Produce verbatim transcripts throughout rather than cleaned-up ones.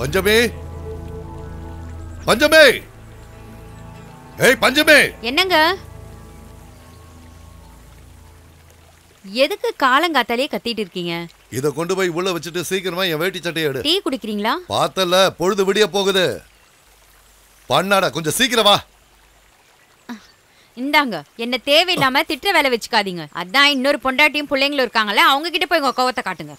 பஞ்சமே, பஞ்சமே, ஏய் பஞ்சமே. என்னங்க எதுக்கு காலங்காத்தாலே கத்திட்டு இருக்கீங்க? இத கொண்டு போய் உள்ள வச்சிட்டு சீக்கிரமா என் வேட்டி சட்டையை எடு. டீ குடிக்கிறீங்களா? பார்த்தல பொழுது விடிய போகுது. பண்ணாடா கொஞ்சம் சீக்கிரமா. இந்தாங்க, என்ன தேவையில்லாம திட்ட வேலை வச்சுக்காதீங்க. அதான் இன்னொரு பொண்டாட்டியும் பிள்ளைங்களும் இருக்காங்கல்ல, அவங்க கிட்ட போய் உங்க கோவத்தை காட்டுங்க.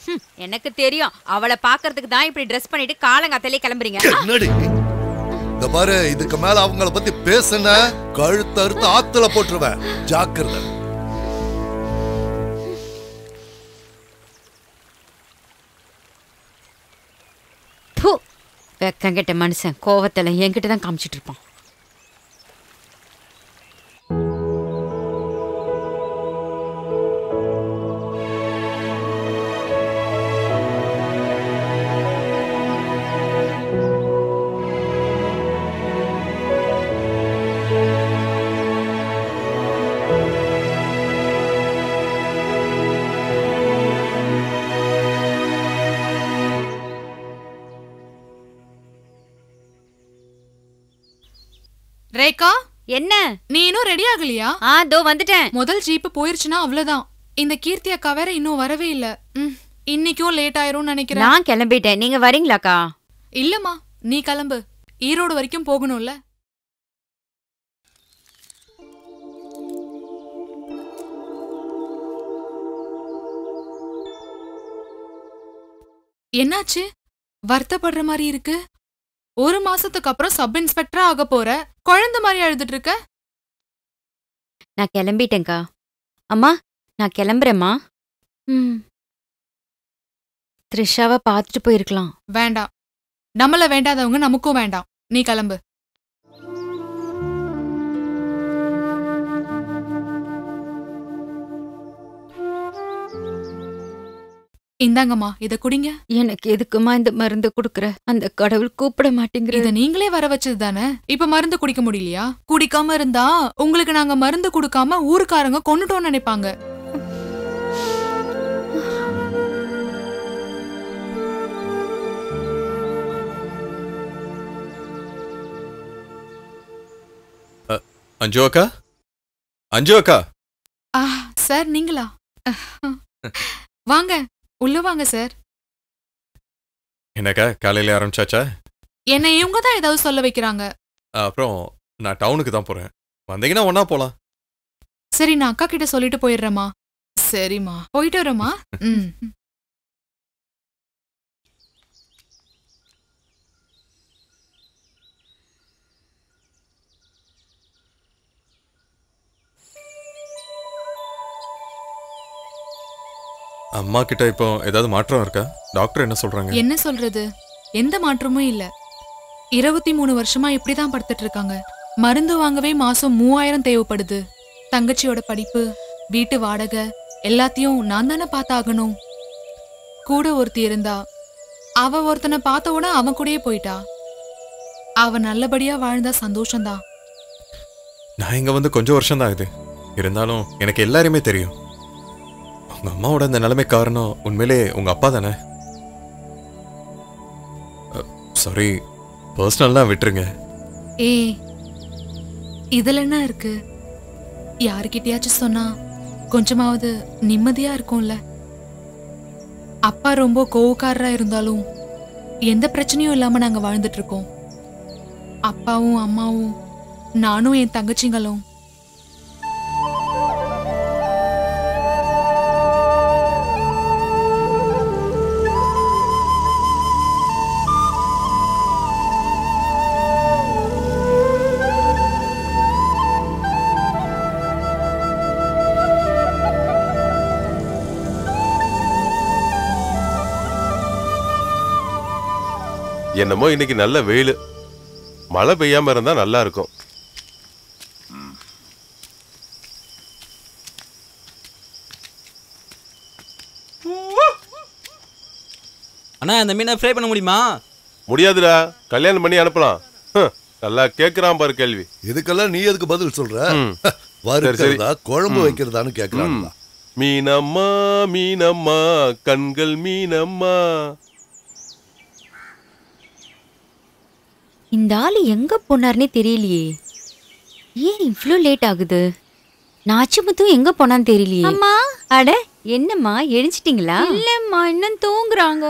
எனக்கு தெரியும், அவளை பாக்குறதுக்கு தான் இப்படி ட்ரெஸ் பண்ணிட்டு காலங்காத்தாலே கிளம்புறீங்க. இந்த பாரு, இதுக்கு மேல அவங்கள பத்தி பேசுன கழுத்து அறுத்து ஆத்துல போட்டுருவேன். ஜாக்கிரதை. வெக்கங்கெட்ட மனுஷன் கோவத்தில் என்கிட்ட தான் காமிச்சிட்டு இருப்பான். ரேகா, என்ன நீ இன்னும் ரெடி ஆகலையா? ஆ, தோ வந்துட்டேன். முதல் ஜீப் போயிருச்சுனா அவ்வளவுதான். இந்த கீர்த்தி அக்கா வேற இன்னும் வரவே இல்ல. இன்னைக்கும் லேட் ஆயிரும் நினைக்கிறேன். நான் கிளம்பிட்டேன், நீங்க வரீங்களாக்கா? இல்லம்மா, நீ கிளம்பு, ஈரோடு வரைக்கும் போகணும்ல. என்னாச்சு வருத்தப்படுற மாதிரி இருக்கு? ஒரு மாசத்துக்கு அப்புறம் சப் இன்ஸ்பெக்டரா ஆக போற குழந்தை மாதிரி அழுதுட்டு இருக்க. நான் கிளம்பிட்டேங்கா. அம்மா நான் கிளம்புறேம்மா. ம், த்ரிஷாவை பார்த்துட்டு போயிருக்கலாம். வேண்டாம், நம்மள வேண்டாதவங்க நமக்கும் வேண்டாம். நீ கிளம்பு. இந்தாங்கம்மா, இத குடிங்க. எனக்கு எதுக்குமா இந்த மருந்து குடுக்குற? அந்த கடவுள் கூப்பிட மாட்டேங்கிறது. இத நீங்களே வர வச்சது தானே. இப்ப மருந்து குடிக்க முடியலையா? குடிக்காம இருந்தா உங்களுக்கு நாங்க மருந்து குடுக்காம ஊருக்காரங்க கொன்னுட்டோம்னு நினைப்பாங்க. அஞ்சு அக்கா, அஞ்சு அக்கா. சார் நீங்களா? வாங்க உள்ள வாங்க சார். என்னக்கா காலையில ஆரம்பிச்சாச்சா? என்ன இவங்க தான் ஏதாவது சொல்ல வைக்கிறாங்க. அப்புறம் நான் டவுனுக்கு தான் போறேன், வந்தீங்கன்னா ஒன்னா போலாம். சரி, நான் அக்கா கிட்ட சொல்லிட்டு போயிடுறேம்மா. சரிம்மா, போயிட்டு வரம்மா. ம், அம்மா கிட்ட இப்போ ஏதாவது மாற்றம் இருக்கா? டாக்டர் என்ன சொல்றாங்க? என்ன சொல்றது, எந்த மாற்றமும் இல்ல. இருபத்தி மூணு வருஷமா இப்படிதான் படுத்துட்டு இருக்காங்க. மருந்து வாங்கவே மாசம் மூவாயிரம் தேவைப்படுது. தங்கச்சியோட படிப்பு, வீட்டு வாடகை எல்லாத்தையும் நான் தானே பார்த்தாகணும். கூட ஒருத்தி இருந்தா, அவ ஒருத்தனை பார்த்த உடனே அவன் கூடயே போயிட்டா. அவன் நல்லபடியா வாழ்ந்தா சந்தோஷம்தான். நான் இங்க வந்து கொஞ்சம் வருஷம் தான் ஆகுது, இருந்தாலும் எனக்கு எல்லாருமே தெரியும். உங்க அம்மாவோட இந்த நிலைமை காரணம் உண்மையிலே உங்க அப்பா தானே. சாரி, பர்சனல்லாம் விட்டுருங்க. ஏ, இதுல என்ன இருக்கு? யாருக்கிட்டையாச்சும் சொன்னா கொஞ்சமாவது நிம்மதியா இருக்கும்ல. அப்பா ரொம்ப கோவக்காரரா இருந்தாலும் எந்த பிரச்சனையும் இல்லாம நாங்க வாழ்ந்துட்டு இருக்கோம். அப்பாவும் அம்மாவும் நானும் என் தங்கச்சிங்களும். என்னமோ இன்னைக்கு நல்ல வெயில், மழை பெய்யாம இருந்தா நல்லா இருக்கும். அண்ணா, அந்த மீனை ஃப்ரை பண்ண முடியுமா? முடியாதுடா, கல்யாணம் பண்ணி அனுப்பலாம். நல்லா கேக்குறான் பாரு கேள்வி. இதுக்கெல்லாம் நீ எதுக்கு பதில் சொல்றா? குழம்பு வைக்கிறதான்னு கேக்குறான். மீனம்மா மீனம்மா கண்கள் மீனம்மா. இந்த ஆள் எங்கே போனார்னே தெரியலையே. ஏன் இவ்வளோ லேட் ஆகுது? நாச்சிமுத்தும் எங்கே போனான்னு தெரியலையே. அம்மா, அட என்னம்மா எழுஞ்சிட்டிங்களா? இல்லைம்மா, இன்னும் தூங்குறாங்க.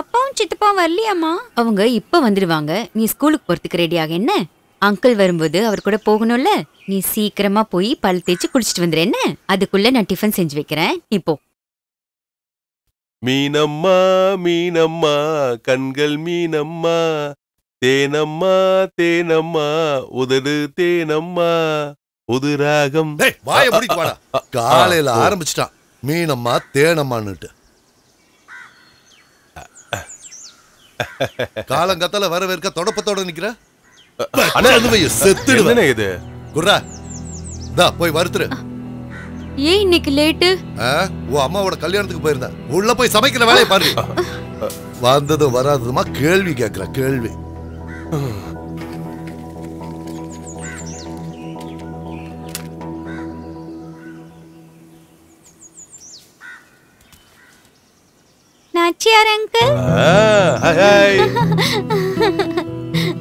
அப்பாவும் சித்தப்பாவும் வரலையாம்மா? அவங்க இப்போ வந்துடுவாங்க. நீ ஸ்கூலுக்கு போகிறதுக்கு ரெடியாக. என்ன அங்கிள் வரும்போது அவர் கூட போகணும்ல. நீ சீக்கிரமா போய் பல் தேய்ச்சி குளிச்சுட்டு வந்துரு. என்ன அதுக்குள்ள நான் டிஃபன் செஞ்சு வைக்கிறேன், நீ போ. மீனம்மா மீனம்மா கண்கள் மீனம்மா, தேனம்மா தேனம்மா உதடு தேனம்மா உது ராகம். காலையில ஆரம்பிச்சுட்டான் மீனம்மா தேனம்மான்னுட்டு. காலங்காத்தால வரவேற்க தொடப்பத்தோட நிக்கிற செத்துடுவேன்.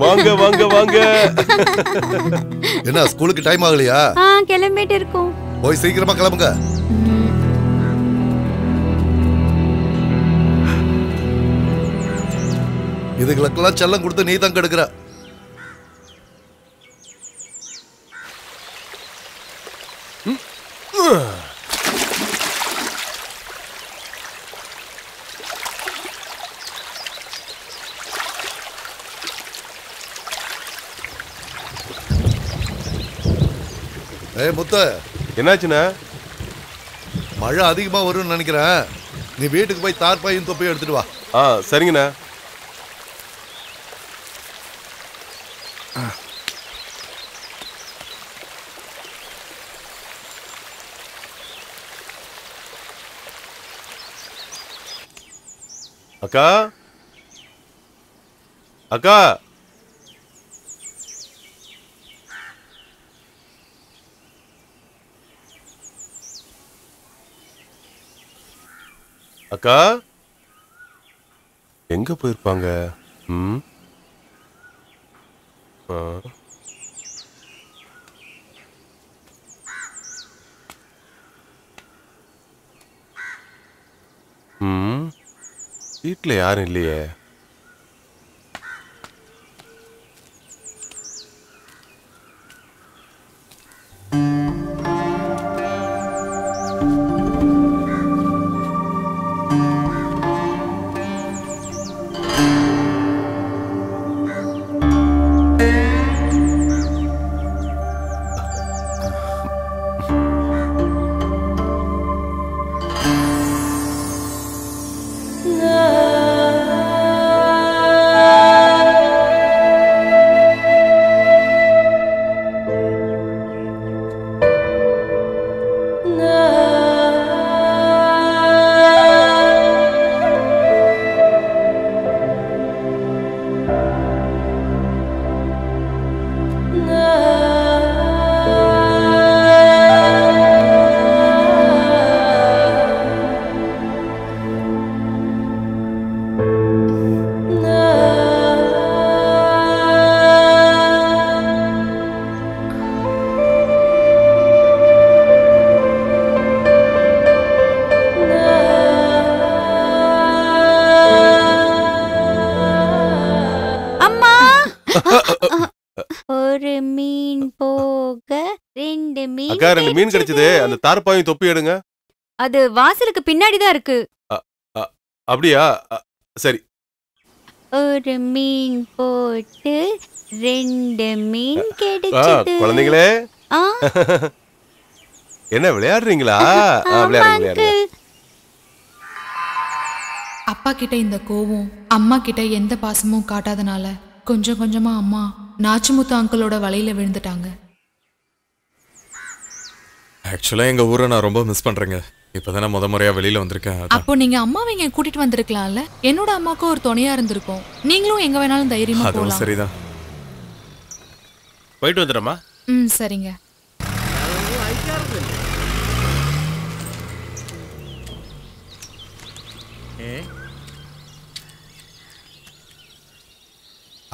வாங்க வாங்க வாங்க. என்ன ஸ்கூலுக்கு டைம் ஆகலையா? ஆ, கிளம்பிட்டே இருக்கோம். போய் சீக்கிரமா கிளம்புங்க. இதுகளுக்கெல்லாம் செல்லம் கொடுத்து நீ தான் கெடுக்குற. என்னாச்சுன்னா மழை அதிகமா வரும்னு நினைக்கிறேன். நீ வீட்டுக்கு போய் தார்பாயும் தொப்பையும் எடுத்துட்டு வா. ஆ, சரிங்கண்ணா. அக்கா அக்கா அக்கா எங்க போயிருப்பாங்க? ம், வீட்டில் யாரும் இல்லையே. ரெண்டு மீன் கிடைச்சது. அந்த தார்பாயும் தொப்பி எடுங்க. அது வாசலுக்கு பின்னாடி தான் இருக்கு. அப்படியா? சரி. ஒரு மீன் போட்டு ரெண்டு மீன் கிடைச்சது. குழந்தைகளே என்ன விளையாடுறீங்களா? விளையாடுங்க. அப்பா கிட்ட இந்த கோவம், அம்மா கிட்ட எந்த பாசமும் காட்டாதனால கொஞ்சம் கொஞ்சமா அம்மா நாச்சிமுத்து அங்கிளோட வலையில விழுந்துட்டாங்க. ஆக்சுவலாக எங்கள் ஊரை நான் ரொம்ப மிஸ் பண்ணுறேங்க. இப்போ தானே முத முறையாக வெளியில் வந்திருக்கேன். அப்போ நீங்கள் அம்மாவை இங்கே கூட்டிகிட்டு வந்திருக்கலாம்ல? என்னோட அம்மாவுக்கும் ஒரு துணையாக இருந்திருக்கும். நீங்களும் எங்கே வேணாலும் தைரியமாக போகலாம். சரிதான், போயிட்டு வந்துடுறோம்மா. ம், சரிங்க.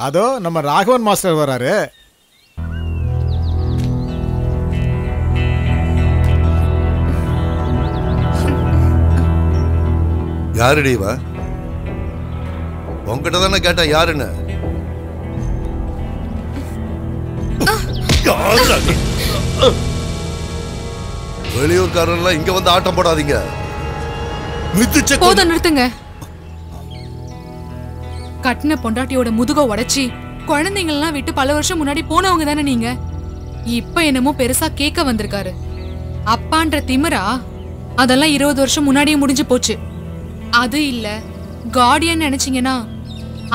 அதோ நம்ம ராகவன் மாஸ்டர் வராரு. யாருடி வா? உங்ககிட்ட தானே கேட்டா யாருன்னு. வெளியூர்காரர்கள் இங்க வந்து ஆட்டம் போடாதீங்க. நிறுத்துங்க. கட்டின பொண்டாட்டியோட முதுக உடைச்சி குழந்தைங்கள்லாம் விட்டு பல வருஷம் முன்னாடி போனவங்க தானே நீங்க. இப்ப என்னமோ பெருசா கேட்க வந்திருக்காரு அப்பான்ற திமிரா? அதெல்லாம் இருபது வருஷம் முன்னாடியே முடிஞ்சு போச்சு. அது இல்ல கார்டியன் நினைச்சீங்கன்னா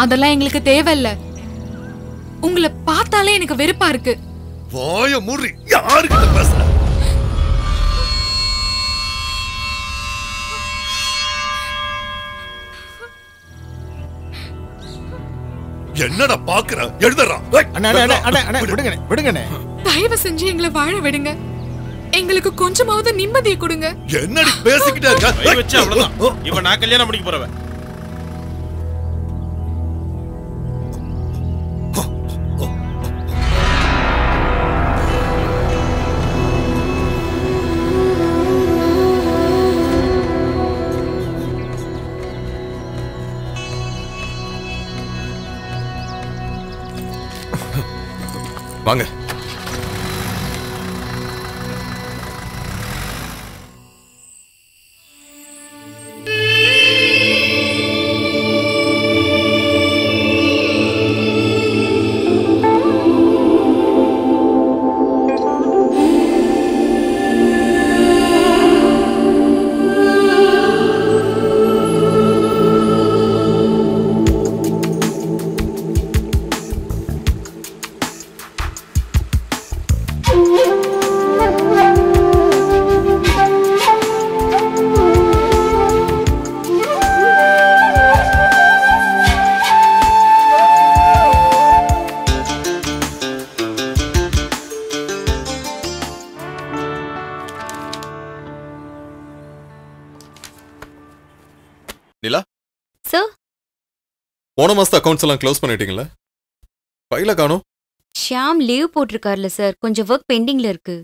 அதெல்லாம் எங்களுக்கு தேவையில்ல. உங்களை பார்த்தாலே எனக்கு வெறுப்பா இருக்கு. என்னடா பாக்குற? எழுதுறான். விடுங்கண்ணே, தயவு செஞ்சு எங்களை வாழ விடுங்க. எங்களுக்கு கொஞ்சமாவது நிம்மதியை கொடுங்க. என்னடி பேசிக்கிட்டே இருக்க? அவ்வளவுதான், இவன் நான் கல்யாணம் முடிக்க போறவன். வாங்க. போன மாசத்து அக்கவுண்ட்ஸ் எல்லாம் க்ளோஸ் பண்ணிட்டீங்களா? ஃபைல காணோம். ஷியாம் லீவ் போட்டிருக்கார்ல சார், கொஞ்சம் வர்க் பெண்டிங்ல இருக்கு.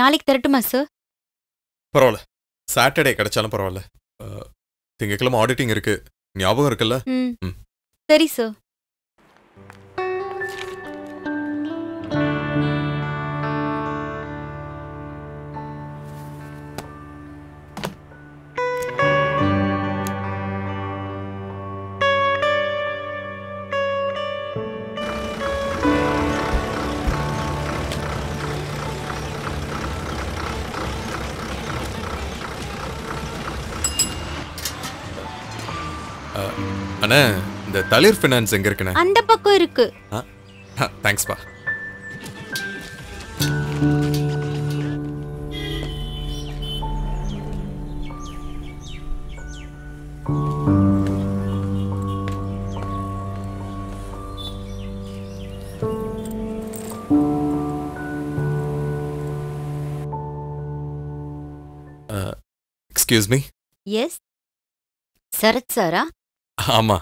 நாளைக்கு தரட்டுமா சார்? பரவாயில்ல, சாட்டர்டே கிடைச்சாலும் பரவாயில்ல. திங்கக்கிழமை ஆடிட்டிங் இருக்கு, ஞாபகம் இருக்குல்ல? ம், சரி சார். அண்ணா, இந்த தளிர் ஃபைனான்ஸ் எங்க இருக்குண்ணா? அந்த பக்கம் இருக்கு. தேங்க்ஸ் பா. Excuse me. எஸ், சரத் சாரா? ஆமா,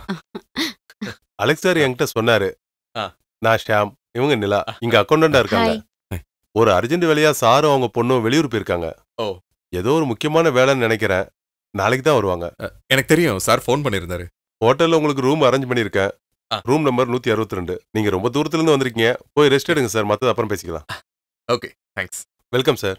அலெக்ஸ் சார் என்கிட்ட சொன்னாரு. நான் ஷியாம், இவங்க நிலா, இங்க அக்கௌண்டண்டா இருக்காங்க. ஒரு அர்ஜென்ட் வேலையா சாரும் அவங்க பொண்ணும் வெளியூர் போயிருக்காங்க. ஓ, ஏதோ ஒரு முக்கியமான வேலைன்னு நினைக்கிறேன். நாளைக்கு தான் வருவாங்க. எனக்கு தெரியும், சார் ஃபோன் பண்ணியிருந்தாரு. ஹோட்டல்ல உங்களுக்கு ரூம் அரேஞ்ச் பண்ணியிருக்கேன். ரூம் நம்பர் நூத்தி அறுபத்தி ரெண்டு. நீங்க ரொம்ப தூரத்துல இருந்து வந்திருக்கீங்க, போய் ரெஸ்ட் எடுங்க சார். மற்றது அப்புறம் பேசிக்கலாம். Okay, thanks. Welcome sir.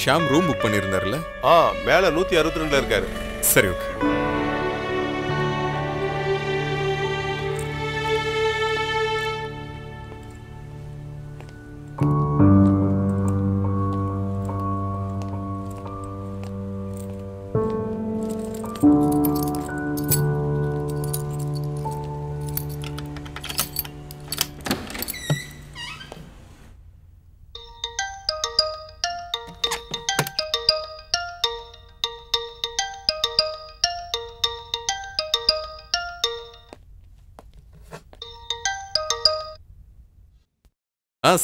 Shyam room book பண்ணியிருந்தாருல? ஆ, மேலே நூற்றி அறுபத்தி ரெண்டுல இருக்காரு. சரி, ஓகே.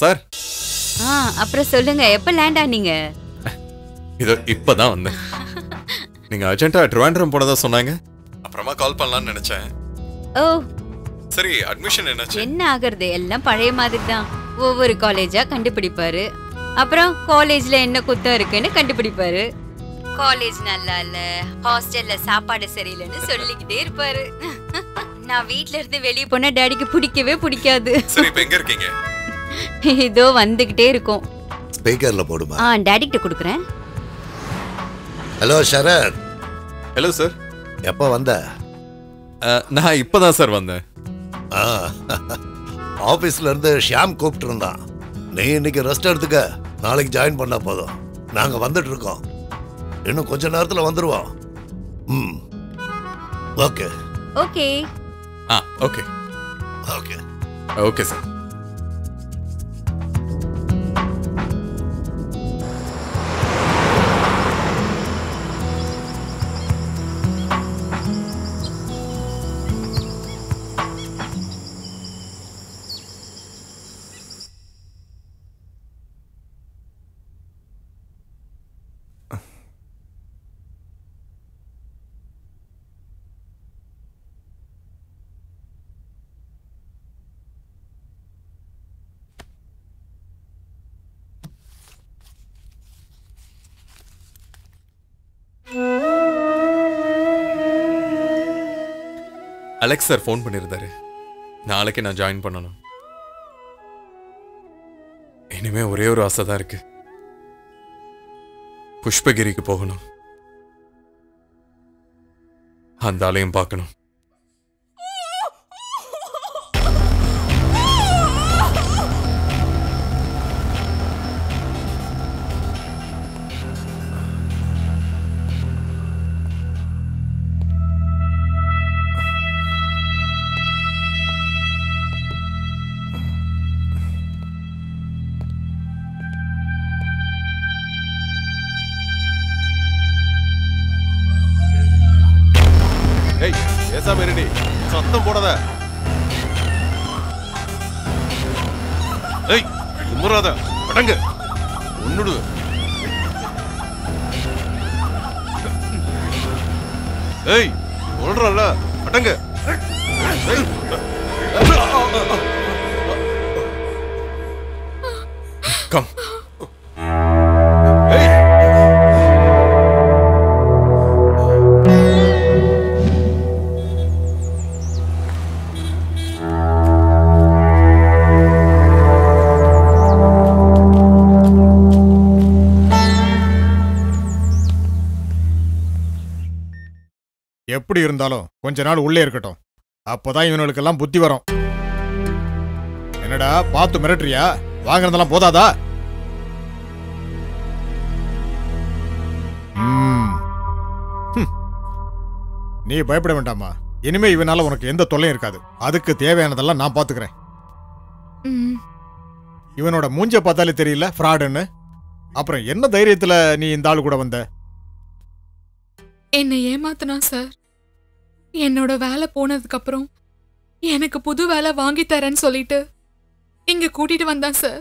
சார். ஆ, அப்புறம் சொல்லுங்க, எப்ப லேண்ட் ஆனீங்க? இது இப்பதான் வந்தேன். நீங்க அர்ஜென்ட்டா ட்ராண்ட்ரம் போனதா சொன்னாங்க, அப்புறமா கால் பண்ணலாம்னு நினைச்சேன். ஓ சரி, அட்மிஷன் என்னாச்சு? என்ன ஆகிறது, எல்லாம் பழைய மாதிரி தான். ஒவ்வொரு காலேஜா கண்டுபிடிப்பாரு, அப்புறம் காலேஜ்ல என்ன குத்தம் இருக்குன்னு கண்டுபிடிப்பாரு, காலேஜ் நல்லா இல்ல, ஹாஸ்டல்ல சாப்பாடு சரியில்லைன்னு சொல்லிக்கிட்டே இருப்பாரு. நான் வீட்ல இருந்து வெளிய போனா டாடிக்கு பிடிக்கவே பிடிக்காது. சரி, இப்போ எங்க இருக்கீங்க? இதோ வந்துகிட்டே இருக்கோம். ஸ்பீக்கர்ல போடுமா? ஆ, டாடிக்கு கொடுக்கிறேன். ஹலோ சரத். Hello sir. எப்ப வந்த? நான் இப்பதான் சார் வந்தேன். ஆபீஸ்ல இருந்து ஷாம் கூப்பிட்டு இருந்தான். நீ இன்னைக்கு ரெஸ்ட் எடுத்துக்க, நாளைக்கு ஜாயின் பண்ணா போதும். நாங்க வந்துட்டு இருக்கோம், இன்னும் கொஞ்ச நேரத்துல வந்துருவோம். ம், ஓகே ஓகே. ஆ, okay okay okay sir. Alex sir phone பண்ணியிருந்தாரு, நாளைக்கு நான் ஜாயின் பண்ணணும். இனிமே ஒரே ஒரு ஆசை தான் இருக்கு, புஷ்பகிரிக்கு போகணும், அந்த ஆளையும் பார்க்கணும். சத்தம் போடாத, குமராத, அடங்கு, ஒன்னுடு. ஏய் சொல்றல, அடங்கு. கம் எப்படி இருந்தாலும் கொஞ்ச நாள் உள்ளே இருக்கட்டும், அப்பதான் இவனுக்கு எல்லாம் புத்தி வரும். என்னடா பார்த்து மிரட்டுறியா? வாங்குறதெல்லாம் போதாதா? நீ பயப்பட வேண்டாமா, இனிமே இவனால உனக்கு எந்த தொல்லையும் இருக்காது. அதுக்கு தேவையானதெல்லாம் நான் பாத்துக்கிறேன். இவனோட மூஞ்ச பார்த்தாலே தெரியல ஃப்ராடுன்னு. அப்புறம் என்ன தைரியத்துல நீ இந்த ஆள் கூட வந்த? என்னை ஏமாத்தினா சார். என்னோட வேலை போனதுக்கு அப்புறம் எனக்கு புது வேலை வாங்கி தரேன்னு சொல்லிட்டு இங்க கூட்டிட்டு வந்தான் சார்.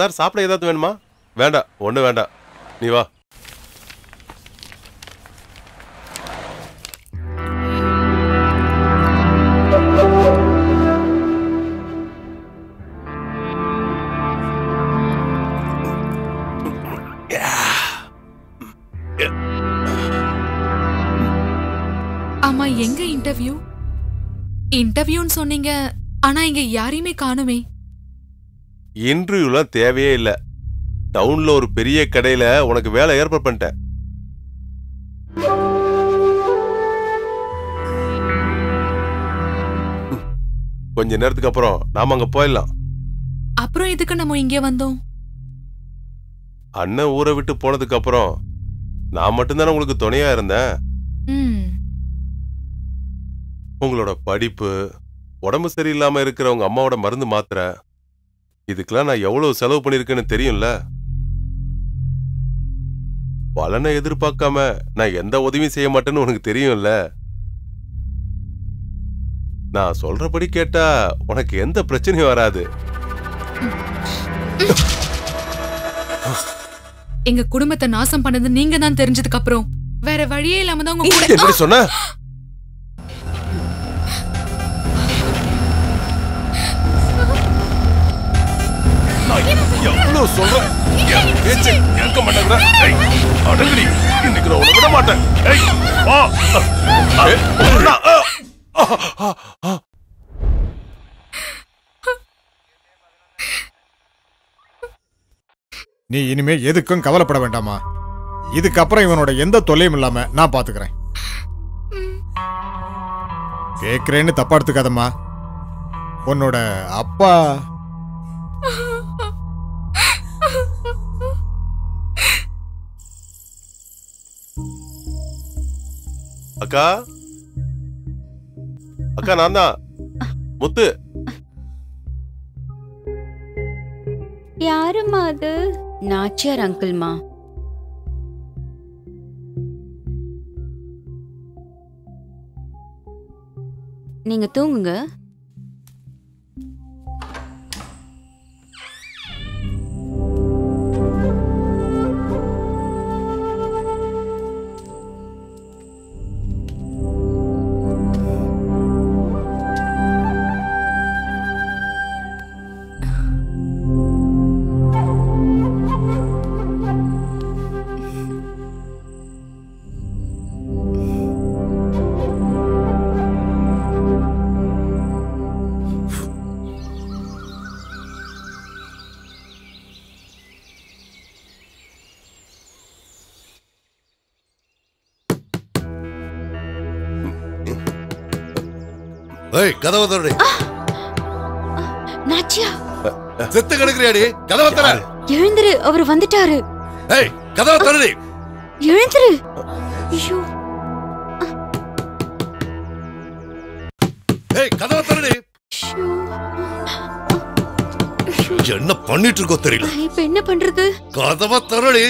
சார், சாப்பிட ஏதாவது வேணுமா? வேண்டாம், ஒண்ணு வேண்டாம், நீ வா. எங்க இன்டர்வியூ இன்டர்வியூன்னு சொன்னீங்க, ஆனா இங்க யாரையுமே காணுமே. இன்டர்வியூலாம் தேவையே இல்ல, டவுன்ல ஒரு பெரிய கடையில உனக்கு வேலை ஏற்பாடு பண்ணிட்டேன். கொஞ்ச நேரத்துக்கு அப்புறம் நாம அங்க போயிடலாம். அப்புறம் எதுக்கு நம்ம இங்கே வந்தோம்? அண்ணன் ஊரை விட்டு போனதுக்கு அப்புறம் நான் மட்டும்தானே உங்களுக்கு துணையா இருந்தேன். உங்களோட படிப்பு, உடம்பு சரியில்லாமல் இருக்கிற உங்கள் அம்மாவோட மருந்து மாத்திரை, இதுக்கெல்லாம் நான் எவ்வளோ செலவு பண்ணியிருக்கேன்னு தெரியும்ல. பலனை எதிர்பார்க்காம நான் எந்த உதவியும் செய்ய மாட்டேன்னு உனக்கு தெரியும்ல. நான் சொல்றபடி கேட்டா உனக்கு எந்த பிரச்சனையும் வராது. எங்க குடும்பத்தை நாசம் பண்ணது நீங்க தான் தெரிஞ்சதுக்கு அப்புறம் வேற வழியே இல்லாம தான் உங்க கூட சொன்ன. நீ இனிமே எதுக்கும் கவலைப்பட வேண்டாமா. இதுக்கப்புறம் இவனோட எந்த தொல்லையும் இல்லாம நான் பாத்துக்கிறேன். கேக்குறேன்னு தப்பா எடுத்துக்காதம்மா. உன்னோட அப்பா அக்கா அக்கா நான் தான் முத்து. யாருமா அது? நாச்சியார் அங்கிள்மா. நீங்க தூங்குங்க. என்ன பண்ணிட்டு இருக்கோ தெரியல. என்ன பண்றது? கதவை திறடி.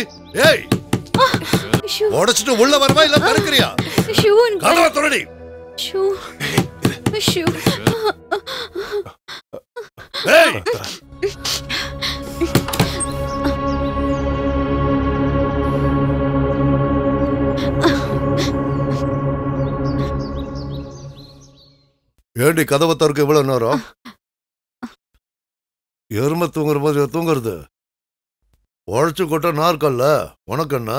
உடைச்சிட்டு உள்ள வரவா இல்ல திறக்கிறியா? கதவை திறடி. ஏண்டி கதவை திறக்க இவ்வளவு நேரம்? எருமை தூங்குற மாதிரி தூங்குறது. உழைச்சு கொட்ட நாற்கல்ல உனக்கு என்ன?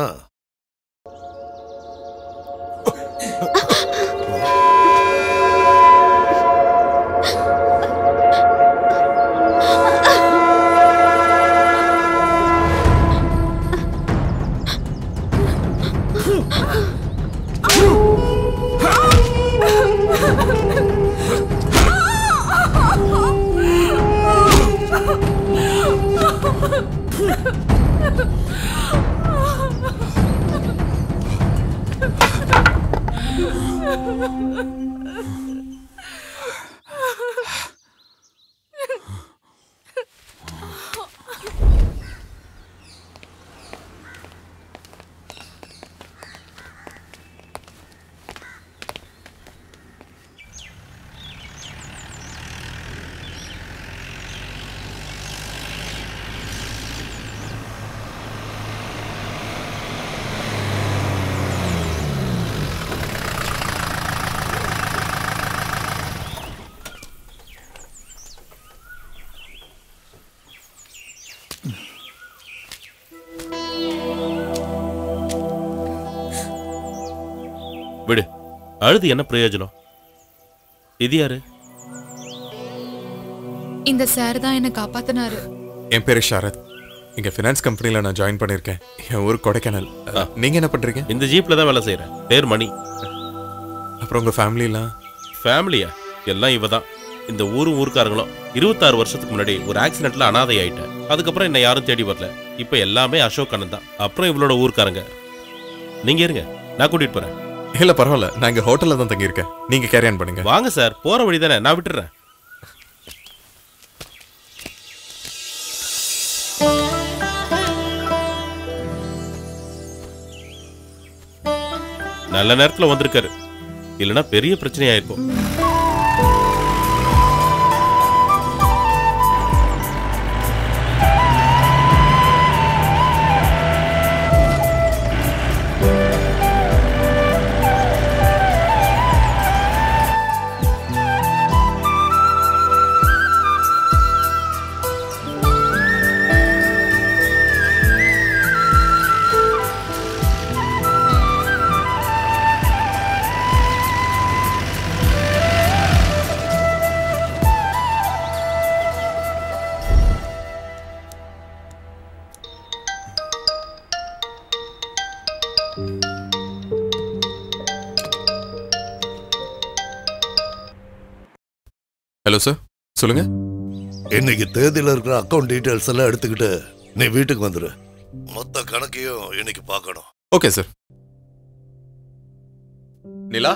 அழுது என்ன பிரயோஜனம்? இது யாரு? இந்த சார் தான் என்ன காப்பாத்தினாரு. என் பேரு ஷரத். இங்க ஃபினான்ஸ் கம்பெனில நான் ஜாயின் பண்ணிருக்கேன். என் ஊர் கொடைக்கானல். நீங்க என்ன பண்றீங்க? இந்த ஜீப்ல தான் வேலை செய்யறேன். பேர் மணி. அப்புறம் உங்க ஃபேமிலிலாம்? ஃபேமிலியா எல்லாம் இவ தான். இந்த ஊரும் ஊருக்காரங்களும் இருபத்தாறு வருஷத்துக்கு முன்னாடி ஒரு ஆக்சிடென்ட்ல அனாதை ஆயிட்டேன். அதுக்கப்புறம் என்ன யாரும் தேடி வரல. இப்ப எல்லாமே அசோகன் தான். அப்புறம் இவளோட ஊருக்காரங்க. நீங்க இருங்க, நான் கூட்டிட்டு போறேன். இல்ல பரவாயில்ல, நான் இங்க ஹோட்டல்ல தான் தங்கி இருக்கேன். நீங்க கேரி ஆன் பண்ணுங்க. வாங்க சார், போற வழி தானே, நான் விட்டுறேன். நல்ல நேரத்துல வந்திருக்காரு, இல்லனா பெரிய பிரச்சனை ஆயிருக்கும். ஹலோ சார், சொல்லுங்க. இன்னைக்கு தேதியில இருக்கிற அக்கௌண்ட் டீடைல்ஸ் எல்லாம் எடுத்துக்கிட்டு நீ வீட்டுக்கு வந்துரு. மொத்த கணக்கையும் இன்னைக்கு பார்க்கணும். Okay sir. நிலா,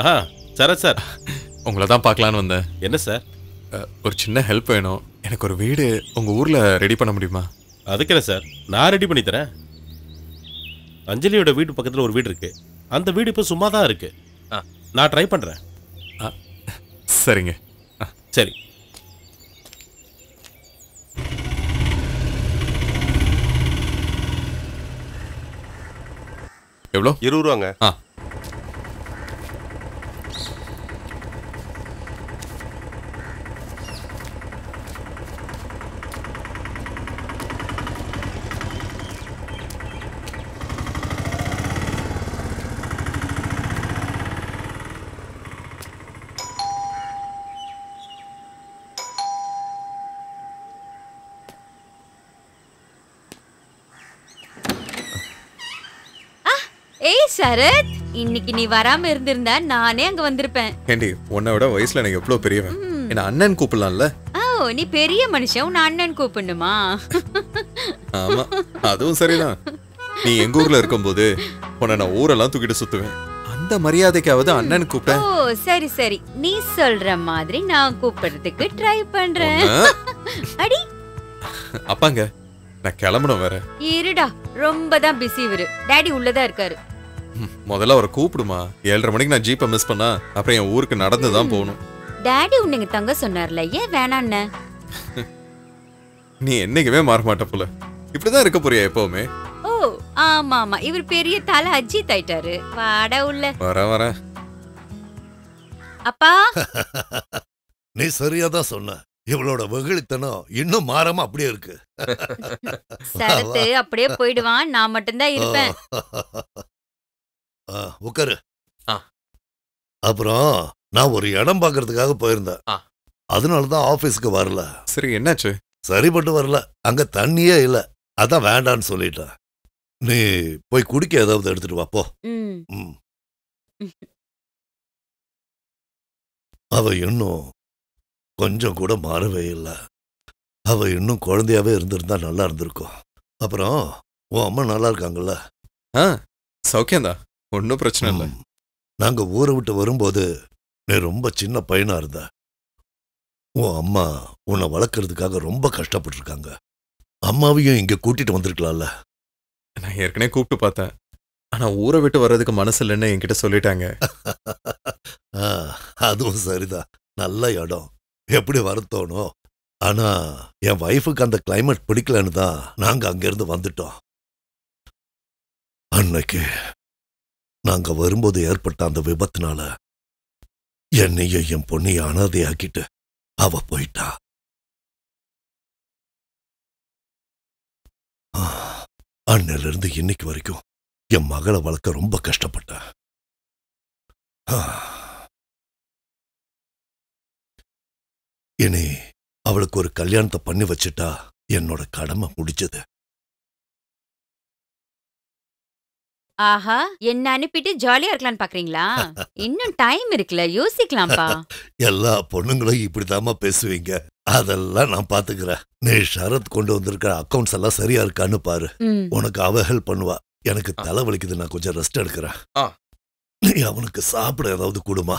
ஆஹா சரத் சார், உங்களை தான் பார்க்கலான்னு வந்தேன். என்ன சார்? ஒரு சின்ன ஹெல்ப் வேணும். எனக்கு ஒரு வீடு உங்கள் ஊரில் ரெடி பண்ண முடியுமா? அதுக்கு என்ன சார், நான் ரெடி பண்ணி தரேன். அஞ்சலியோட வீட்டு பக்கத்தில் ஒரு வீடு இருக்கு. அந்த வீடு இப்போ சும்மா தான் இருக்கு. நான் ட்ரை பண்ணுறேன். சரிங்க. சரி. எவ்வளோ? இருபது ரூபாங்க. ஆ, இன்னைக்கு நீ வராம இருந்திருந்தா நானே அங்க வந்திருப்பேன். ஏண்டி, உன்னை விட வயசுல எனக்கு எவ்வளவு பெரியவன். என்ன அண்ணன் கூப்பிடலாம்ல? ஓ, நீ பெரிய மனுஷன், உன் அண்ணன் கூப்பிடணுமா? ஆமா, அதுவும் சரிதான். நீ எங்க ஊர்ல இருக்கும்போது உன்னை நான் ஊரெல்லாம் தூக்கிட்டு சுத்துவேன். அந்த மரியாதைக்காவது அண்ணன் கூப்பிட்டேன். ஓ சரி சரி, நீ சொல்ற மாதிரி நான் கூப்பிடுறதுக்கு ட்ரை பண்றேன். அடி அப்பாங்க, நான் கிளம்பணும் வேற. இருடா, ரொம்ப தான் பிஸி. இவரு டாடி உள்ளதா இருக்காரு. முதல்ல அவரை கூப்பிடுமா? ஏழரை மணிக்கு நான் ஜீப்பை மிஸ் பண்ணா அப்புறம் என் ஊருக்கு நடந்துதான் போகணும். டாடி உன்னைங்க தங்க சொன்னார்ல, ஏன் வேணான்னு? நீ என்னைக்குமே மாற மாட்ட போல. இப்படிதான் இருக்க போறியா எப்பவுமே? ஓ ஆமா ஆமா, இவர் பெரிய தலை அஜித் ஆயிட்டாரு. வாடா உள்ள. வர வர அப்பா. நீ சரியாதான் சொன்ன. இவளோட வெகுளித்தனம் இன்னும் மாறாம அப்படியே இருக்கு. சரத்து அப்படியே போயிடுவான், நான் மட்டும்தான் இருப்பேன். உட்காரு. அப்புறம் நான் ஒரு இடம் பாக்குறதுக்காக போயிருந்தேன், அதனாலதான் ஆபீஸ்க்கு வரல. சரி, என்னாச்சு? சரிபட்டு வரல, அங்க தண்ணியே இல்ல, அதான் வேண்டான்னு சொல்லிட்டேன். நீ போய் குடிக்க ஏதாவது எடுத்துட்டு வா போ. அவ இன்னும் கொஞ்சம் கூட மாறவே இல்லை. அவ இன்னும் குழந்தையாவே இருந்திருந்தா நல்லா இருந்திருக்கும். அப்புறம் உன் அம்மா நல்லா இருக்காங்கல்ல? சௌக்கியம்தான், ஒன்றும் பிரச்சனை இல்லை. நாங்கள் ஊரை விட்டு வரும்போது நீ ரொம்ப சின்ன பையனாக இருந்த. உன் அம்மா உன்னை வளர்க்குறதுக்காக ரொம்ப கஷ்டப்பட்டுருக்காங்க. அம்மாவையும் இங்கே கூட்டிகிட்டு வந்திருக்கலாம்ல? நான் ஏற்கனவே கூப்பிட்டு பார்த்தேன், ஆனால் ஊரை விட்டு வர்றதுக்கு மனசு இல்லைன்னு என்கிட்ட சொல்லிட்டாங்க. அதுவும் சரிதான், நல்ல இடம், எப்படி வரத்தோணும். ஆனால் என் ஒய்ஃபுக்கு அந்த கிளைமேட் பிடிக்கலன்னு தான் நாங்கள் அங்கேருந்து வந்துட்டோம். அன்னைக்கு நாங்க வரும்போது ஏற்பட்ட அந்த விபத்துனால என்னைய என் பொண்ணைய அனாதையாக்கிட்டு அவ போயிட்டா. அண்ணில இருந்து இன்னைக்கு வரைக்கும் என் மகளை வளர்க்க ரொம்ப கஷ்டப்பட்டேன். இனி அவளுக்கு ஒரு கல்யாணத்தை பண்ணி வச்சுட்டா என்னோட கடமை முடிஞ்சது. ஆஹா, என்ன அனுப்பிட்டு ஜாலியா இருக்கலாம்னு பாக்குறீங்களா? இன்னும் டைம் இருக்குல்ல, யோசிக்கலாம்பா. எல்லா பொண்ணுங்களும் இப்படிதாமா பேசுவீங்க, அதெல்லாம் நான் பாத்துக்கிறேன். நீ ஷரத் கொண்டு வந்திருக்கிற அக்கவுண்ட்ஸ் எல்லாம் சரியா இருக்கான்னு பாரு. உனக்கு அவ ஹெல்ப் பண்ணுவா. எனக்கு தலைவலிக்குது, நான் கொஞ்சம் ரெஸ்ட் எடுக்கிறேன். நீ அவனுக்கு சாப்பிட ஏதாவது கூடுமா?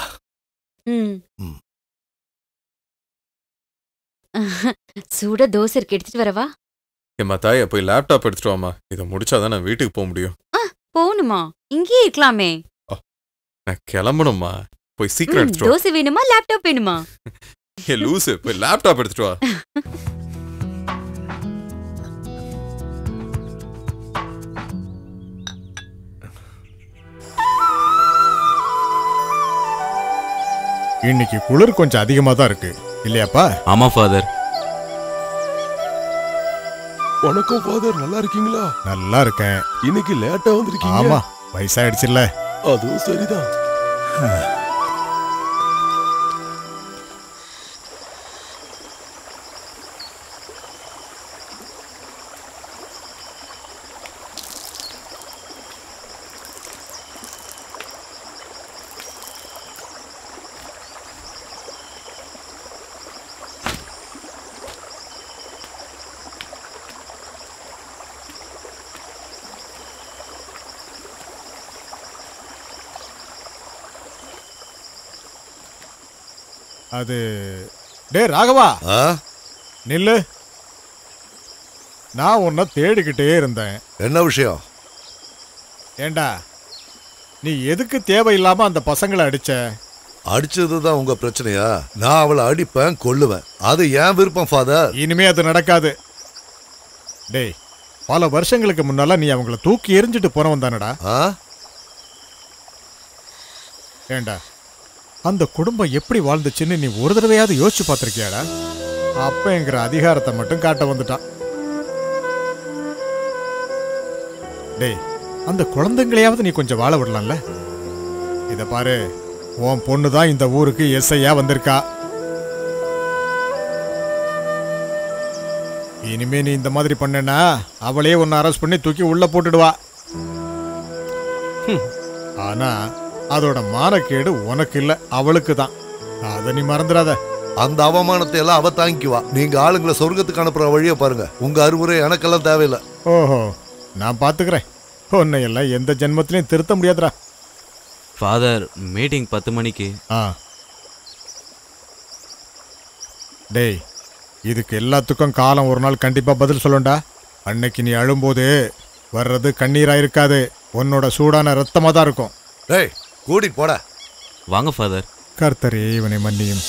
சூட தோசை இருக்கு, எடுத்துட்டு வரவா? என் தாயா போய் லேப்டாப் எடுத்துட்டு வாமா, இதை முடிச்சாதான் நான் வீட்டுக்கு போக முடியும். போணுமா? இங்கே இருக்கலாமே. நான் கிளம்பணுமா, போய் சீக்கிரம் எடுத்துட்டு வா. தோசை வேணுமா, லேப்டாப் வேணுமா? ஏ லூசு, போய் லேப்டாப் எடுத்துட்டு வா. இன்னைக்கு குளிர் கொஞ்சம் அதிகமா தான் இருக்கு இல்லையாப்பா? ஆமா ஃபாதர். வணக்கம் ஃபாதர், நல்லா இருக்கீங்களா? நல்லா இருக்கேன். இன்னைக்கு லேட்டா வந்திருக்கீங்க. ஆமா, வயசாயிடுச்சுல்ல. அதுவும் சரிதான். அது டே ராகவா நில்லு, நான் உன்னை தேடிக்கிட்டே இருந்தேன். என்ன விஷயம்? ஏண்டா நீ எதுக்கு தேவையில்லாம அந்த பசங்களை அடிச்ச? அடிச்சதுதான் உங்க பிரச்சனையா? நான் அவளை அடிப்பேன், கொல்லுவேன், அது ஏன் விருப்பம் ஃபாதர். இனிமே அது நடக்காது. டேய், பல வருஷங்களுக்கு முன்னால நீ அவங்கள தூக்கி எரிஞ்சிட்டு போனவன் தானடா. ஏண்டா அந்த குடும்பம் எப்படி வாழ்ந்துச்சுன்னு நீ ஒரு தடவையாவது யோசிச்சு பார்த்திருக்கியாடா? அப்ப என்கிற அதிகாரத்தை மட்டும் காட்ட வந்துட்டான். டேய், அந்த குழந்தைங்களையாவது நீ கொஞ்சம் வாழ விடலாம்ல. இத பாரு, உன் பொண்ணு தான் இந்த ஊருக்கு எஸ்ஐயா வந்திருக்கா. இனிமே நீ இந்த மாதிரி பண்ணனா அவளே உன்னை அரெஸ்ட் பண்ணி தூக்கி உள்ள போட்டுடுவா. ஆனா அதோட மானக்கேடு உனக்கு இல்ல, அவளுக்கு தான். அத நீ மறந்துடாத. அந்த அவமானத்தை எல்லாம் அவ தாங்கிக்குவா. நீங்க ஆளுங்களை சொர்க்கத்துக்கு அனுப்புற வழியை பாருங்க. உங்க அறிவுரை எனக்கெல்லாம் தேவையில்லை. ஓஹோ, நான் பாத்துக்கிறேன். உன்னையெல்லாம் எந்த ஜென்மத்திலையும் திருத்த முடியாதுடா. ஃபாதர், மீட்டிங் பத்து மணிக்கு. ஆ டேய், இதுக்கு எல்லாத்துக்கும் காலம் ஒரு நாள் கண்டிப்பா பதில் சொல்லுண்டா. அன்னைக்கு நீ அழும்போது வர்றது கண்ணீரா இருக்காது, உன்னோட சூடான ரத்தமா தான் இருக்கும். டேய், கூடி போட வாங்க ஃபாதர். கர்த்தரே இவனை மன்னியும்.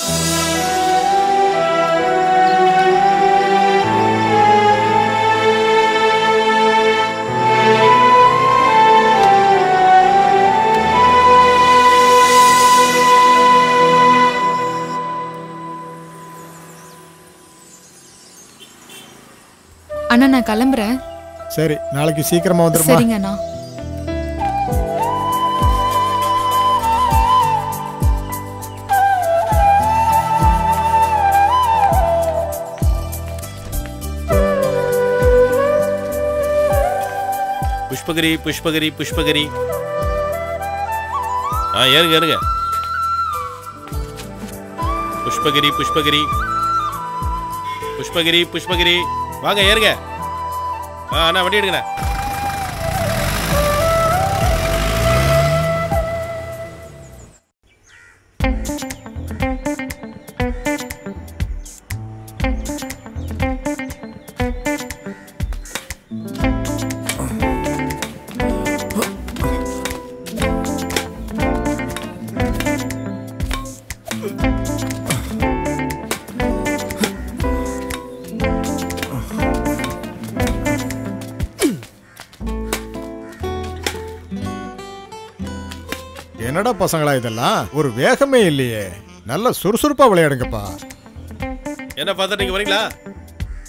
அண்ணா, நான் கிளம்புறேன். சரி, நாளைக்கு சீக்கிரமா வந்துருமா? சரிங்க அண்ணா. புஷ்பகிரி புஷ்பகிரி புஷ்பகிரி. ஆ ஏறுங்க ஏறுங்க. புஷ்பகிரி புஷ்பகிரி புஷ்பகிரி புஷ்பகிரி, வாங்க ஏறுங்க. ஆ அண்ணா, வண்டி எடுங்கண்ணா. என்னடா பசங்களா இதெல்லாம், ஒரு வேகமே இல்லையே. நல்லா சுறுசுறுப்பா விளையாடுங்கப்பா. என்ன பார்த்தா நீங்க வரீங்களா?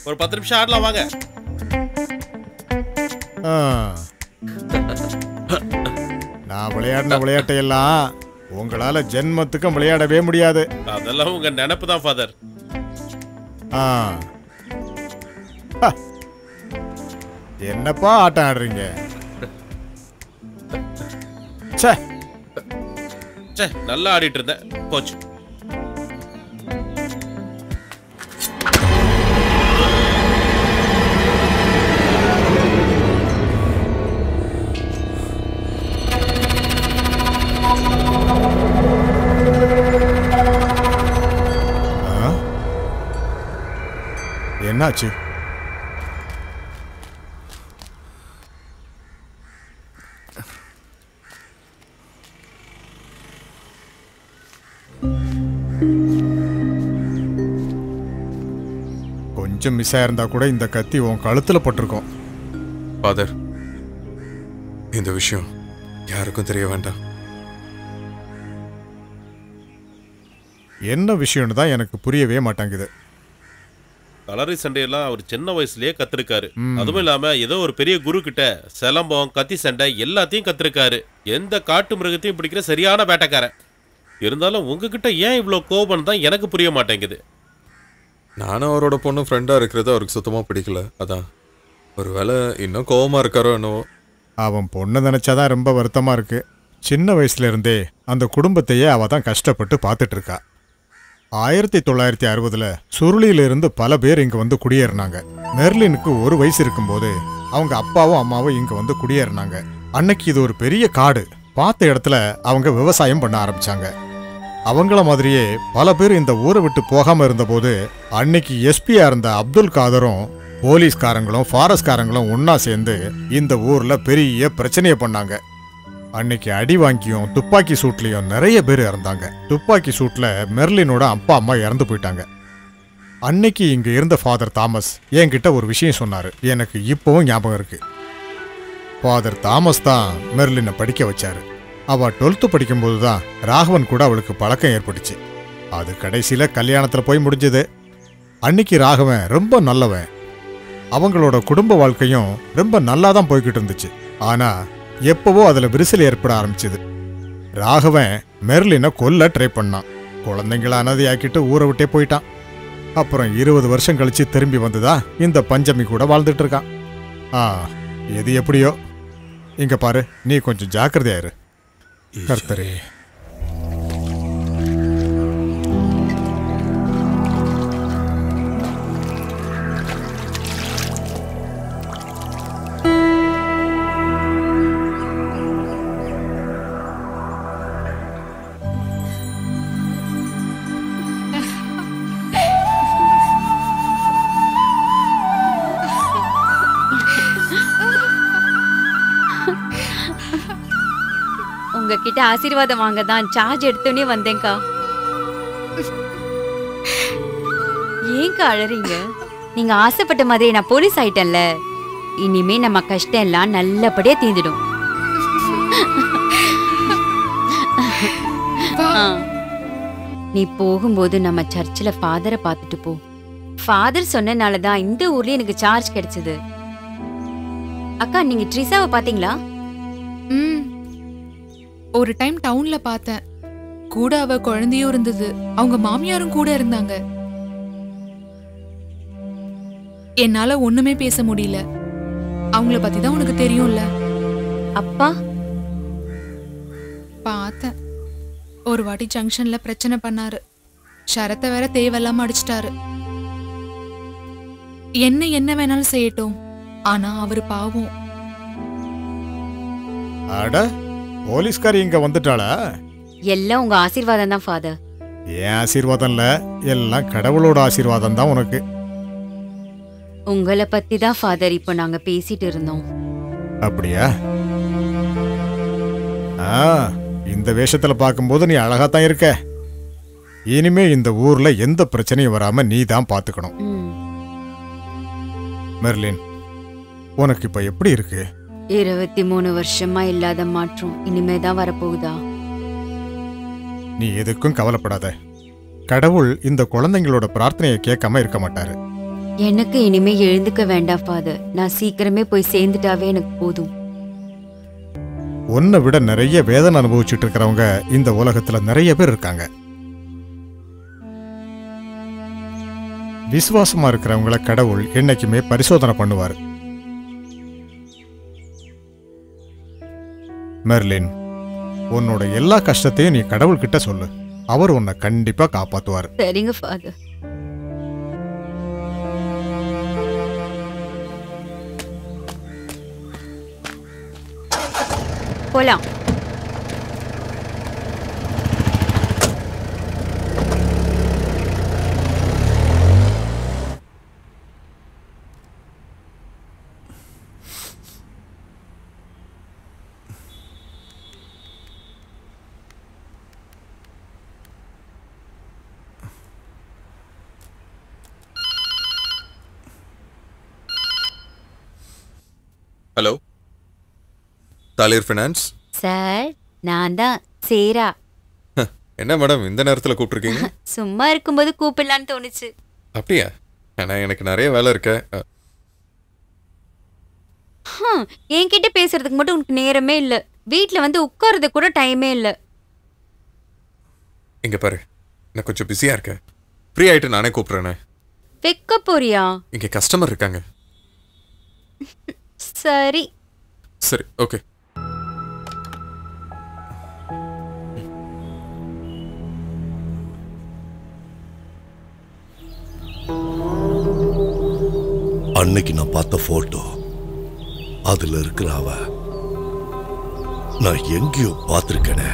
ஒரு பத்து நிமிஷம் ஆடலாம் வாங்க. நான் விளையாடின விளையாட்டையெல்லாம் உங்களால ஜென்மத்துக்கும் விளையாடவே முடியாது. அதெல்லாம் உங்க நினைப்பு தான் ஃபாதர். என்னப்பா ஆட்டம் ஆடுறீங்க? சே, நல்லா ஆடிட்டு இருந்தேன். கோச் என்னாச்சு? கொஞ்சம் மிஸ் ஆயிருந்தா கூட இந்த கத்தி உன் கழுத்துல பட்டிருக்கும். ஃபாதர், இந்த விஷயம் யாருக்கும் தெரிய வேண்டாம். என்ன விஷயம்னு தான் எனக்கு புரியவே மாட்டேங்குது. கலரி சண்டையெல்லாம் அவர் சின்ன வயசுலயே கத்திருக்காரு. அதுவும் இல்லாம ஏதோ ஒரு பெரிய குரு கிட்ட சிலம்பம், கத்தி சண்டை எல்லாத்தையும் கத்திருக்காரு. எந்த காட்டு மிருகத்தையும் பிடிக்கிற சரியான வேட்டைக்காரன். இருந்தாலும் உங்ககிட்ட ஏன் இவ்வளவு கோபம் தான் எனக்கு புரிய மாட்டேங்குது. நானும் அவரோட பொண்ணு ஃப்ரெண்டாக இருக்கிறது அவருக்கு சுத்தமாக பிடிக்கல. அதான் ஒரு வேளை இன்னும் கோபமாக இருக்காரோ என்னவோ. அவன் பொண்ணை நினச்சாதான் ரொம்ப வருத்தமாக இருக்குது. சின்ன வயசுலேருந்தே அந்த குடும்பத்தையே அவள் தான் கஷ்டப்பட்டு பார்த்துட்ருக்கா. ஆயிரத்தி தொள்ளாயிரத்தி அறுபதில் சுருளியிலிருந்து பல பேர் இங்கே வந்து குடியேறினாங்க. மெர்லினுக்கு ஒரு வயசு இருக்கும்போது அவங்க அப்பாவும் அம்மாவும் இங்கே வந்து குடியேறினாங்க. அன்னைக்கு இது ஒரு பெரிய காடு. பார்த்த இடத்துல அவங்க விவசாயம் பண்ண ஆரம்பித்தாங்க. அவங்கள மாதிரியே பல பேர் இந்த ஊரை விட்டு போகாமல் இருந்தபோது அன்னைக்கு எஸ்பியாக இருந்த அப்துல் காதரும் போலீஸ்காரங்களும் ஃபாரஸ்ட்காரங்களும் ஒன்றா சேர்ந்து இந்த ஊரில் பெரிய பிரச்சனையை பண்ணாங்க. அன்னைக்கு அடி வாங்கியும் துப்பாக்கி சூட்லேயும் நிறைய பேர் இறந்தாங்க. துப்பாக்கி சூட்டில் மெர்லினோட அப்பா அம்மா இறந்து போயிட்டாங்க. அன்னைக்கு இங்கே இருந்த ஃபாதர் தாமஸ் என்கிட்ட ஒரு விஷயம் சொன்னார், எனக்கு இப்போவும் ஞாபகம் இருக்குது. ஃபாதர் தாமஸ் தான் மெர்லினை படிக்க வச்சார். அவள் டுவெல்த்து படிக்கும்போது தான் ராகவன் கூட அவளுக்கு பழக்கம் ஏற்பட்டுச்சு. அது கடைசியில் கல்யாணத்தில் போய் முடிஞ்சது. அன்னைக்கு ராகவன் ரொம்ப நல்லவன். அவங்களோட குடும்ப வாழ்க்கையும் ரொம்ப நல்லா தான் போய்கிட்டு இருந்துச்சு. ஆனால் எப்போவோ அதில் விரிசல் ஏற்பட ஆரம்பிச்சிது. ராகவன் மெர்லினை கொல்ல ட்ரை பண்ணான். குழந்தைங்கள அனாதையாக்கிட்டு ஊரை விட்டே போயிட்டான். அப்புறம் இருபது வருஷம் கழித்து திரும்பி வந்ததா இந்த பஞ்சமி கூட வாழ்ந்துட்டு இருக்கான். ஆ, எது எப்படியோ, இங்கே பாரு, நீ கொஞ்சம் ஜாக்கிரதையாயிரு. கர்த்தரே, உங்ககிட்ட ஆசீர்வாதம் வாங்க தான் சார்ஜ் எடுத்துனே வந்தேங்கா. ஏங்கா அழறீங்க? நீங்க ஆசைப்பட்ட மாதிரி நான் போலீஸ் ஆயிட்டேன்ல, இனிமே நம்ம கஷ்டம் எல்லாம் நல்லபடியா தீர்ந்துடும். நீ போகும்போது நம்ம சர்ச்சில் ஃபாதரை பார்த்துட்டு போ. ஃபாதர் சொன்னனால தான் இந்த ஊர்லயே எனக்கு சார்ஜ் கிடைச்சது. அக்கா, நீங்க ட்ரிசாவை பாத்தீங்களா? ம், ஒரு டைம் டவுன்ல பார்த்தேன். கூட அவ குழந்தையும் இருந்தது. அவங்க மாமியாரும் கூட இருந்தாங்க. என்னால ஒண்ணுமே பேச முடியல. அவங்கள பத்தி தான் உனக்கு தெரியும்ல. அப்பா பார்த்தேன், ஒரு வாட்டி ஜங்ஷன்ல பிரச்சனை பண்ணாரு. ஷரத்தை வேற தேவையில்லாம அடிச்சிட்டாரு. என்ன என்ன வேணாலும் செய்யட்டும், ஆனா அவரு பாவம். அட, போலீஸ்காரி இங்க வந்துட்டாளா? எல்லாம் உங்க ஆசீர்வாதம் தான் ஃபாதர். ஏன் ஆசீர்வாதம் இல்ல, எல்லாம் கடவுளோட ஆசீர்வாதம் தான் உனக்கு. உங்களை பத்தி தான் ஃபாதர் இப்போ நாங்க பேசிட்டு இருந்தோம். அப்படியா? ஆ, இந்த வேஷத்துல பாக்கும்போது நீ அழகா தான் இருக்க. இனிமே இந்த ஊர்ல எந்த பிரச்சனையும் வராம நீ தான் பாத்துக்கணும். மெர்லின், உனக்கு இப்ப எப்படி இருக்கு? இருபத்தி மூணு வருஷமா இல்லாத மாற்றம் இனிமேதான் வரப்போகுதா? நீ எதுக்கும் கவலைப்படாத. கடவுள் இந்த குழந்தைங்களோட பிரார்த்தனையை கேட்காம இருக்க மாட்டாரு. எனக்கு இனிமே எழுந்துக்க வேண்டாம் ஃபாதர். நான் சீக்கிரமே போய் சேர்ந்துட்டாவே எனக்கு போதும். உன்னை விட நிறைய வேதனை அனுபவிச்சுட்டு இருக்கிறவங்க இந்த உலகத்துல நிறைய பேர் இருக்காங்க. விசுவாசமா இருக்கிறவங்களை கடவுள் என்னைக்குமே பரிசோதனை பண்ணுவாரு. மெர்லின், உன்னோட எல்லா கஷ்டத்தையும் நீ கடவுள்கிட்ட சொல்லு. அவர் உன்னை கண்டிப்பா காப்பாத்துவார். சரிங்க ஃபாதர். போலாம். ஹலோ, தாலிர் ஃபினான்ஸ் சார், நான் தான் சேரா. என்ன மேடம் இந்த நேரத்தில் கூப்பிட்டுருக்கீங்க? சும்மா இருக்கும்போது கூப்பிடலான்னு தோணுச்சு. அப்படியா? ஆனால் எனக்கு நிறைய வேலை இருக்கு. என்கிட்ட பேசுறதுக்கு மட்டும் உனக்கு நேரமே இல்லை. வீட்டில் வந்து உட்கார்றதுக்கு கூட டைமே இல்லை. இங்கே பாரு, நான் கொஞ்சம் பிஸியாக இருக்கேன். ஃப்ரீ ஆகிட்டு நானே கூப்பிட்றேண்ணே. வைக்க போறியா? இங்கே கஸ்டமர் இருக்காங்க. சரி சரி, ஓகே. அன்னைக்கு நான் பார்த்த போட்டோ, அதுல இருக்கிற அவ நான் எங்கேயோ பார்த்திருக்கேனே.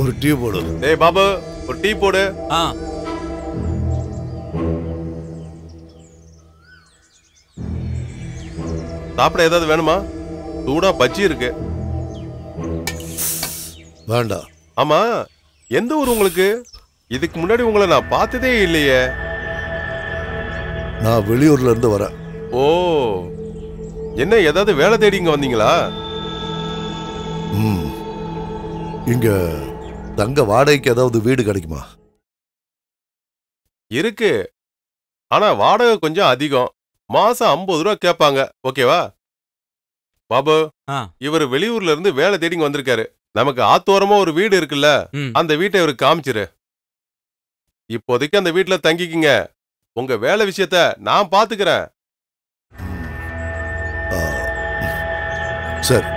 ஒரு டீ போடு. டேய் பாபு, ஒரு டீ போடு. ஆ சாப்பிட ஏதாவது வேணுமா? சூடா பஜ்ஜி இருக்கு. வேண்டாம். ஆமா, எந்த ஊர் உங்களுக்கு? இதுக்கு முன்னாடி உங்களை நான் பார்த்ததே இல்லையே. நான் வெளியூர்ல இருந்து வரேன். ஓ, என்ன ஏதாவது வேலை தேடி இங்க வந்தீங்களா? ம், இங்க தங்க வாடகைக்கு ஏதாவது வீடு கிடைக்குமா? இருக்கு, ஆனா வாடகை கொஞ்சம் அதிகம். மாசம் ஐம்பது ரூபா கேட்பாங்க. ஓகேவா பாபு? இவர் வெளியூர்ல இருந்து வேலை தேடிங்க வந்திருக்காரு. நமக்கு ஆத்தோரமா ஒரு வீடு இருக்குல்ல, அந்த வீட்டை இவரு காமிச்சிரு. இப்போதைக்கு அந்த வீட்டுல தங்கிக்குங்க. உங்க வேலை விஷயத்த நான் பாத்துக்கிறேன். சரி.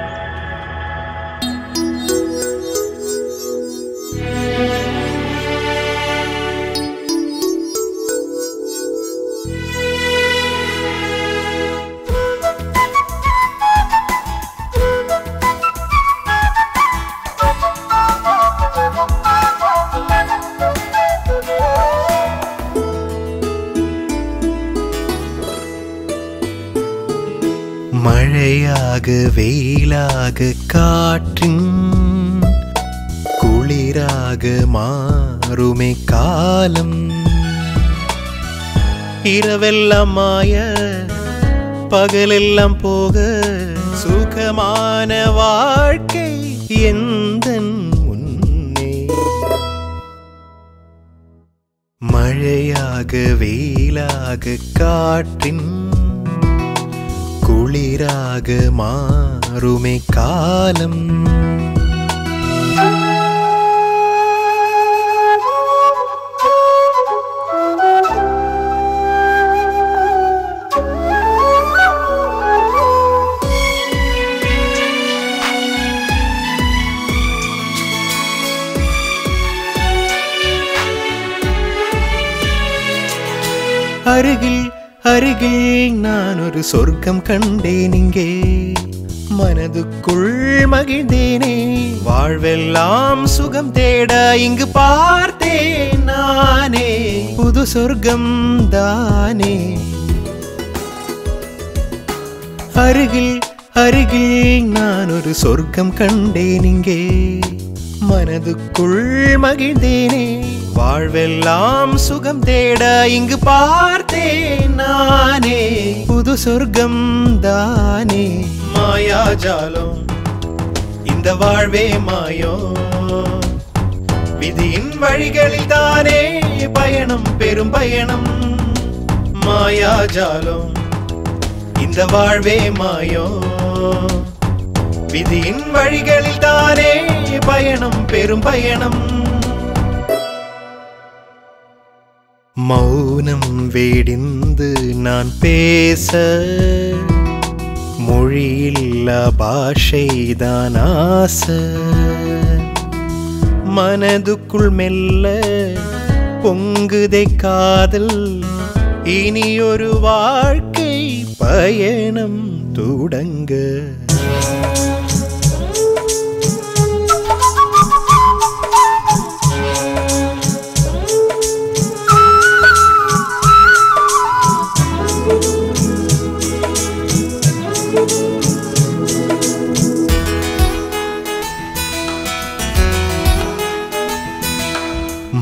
மழையாக வெயிலாக காற்றின் குளிராக மாறுமே காலம். இரவெல்லாம் மாய, பகலெல்லாம் போக, சுகமான வாழ்க்கை எந்தன் முன்னே. மழையாக வெயிலாக காற்றின் குளிராக மாறுமே காலம். அருகில் அருகில் நான் ஒரு சொர்க்கம் கண்டேன். இங்கே மனதுக்குள் மகிழ்ந்தேனே. வாழ்வெல்லாம் சுகம் தேட இங்கு பார்த்தேன் நானே. புது சொர்க்கம் தானே. அருகில் அருகில் நான் ஒரு சொர்க்கம் கண்டேன். இங்கே மனதுக்குள் மகிழ்ந்தேனே. வாழ்வெல்லாம் சுகம் தேட இங்கு பார்த்தேன் நானே. புது சொர்க்கம் தானே. மாயாஜாலம் இந்த வாழ்வே மாயோ. விதியின் வழிகளில் தானே பயணம், பெரும் பயணம். மாயாஜாலம் இந்த வாழ்வே மாயோ. விதியின் வழிகளில் தானே பயணம், பெரும் பயணம். மௌனம் வேடிந்து நான் பேச மொழியில்லா பாஷைதான் ஆசை. மனதுக்குள் மெல்ல பொங்குதை காதல். இனியொரு வாழ்க்கை பயணம் தொடங்க.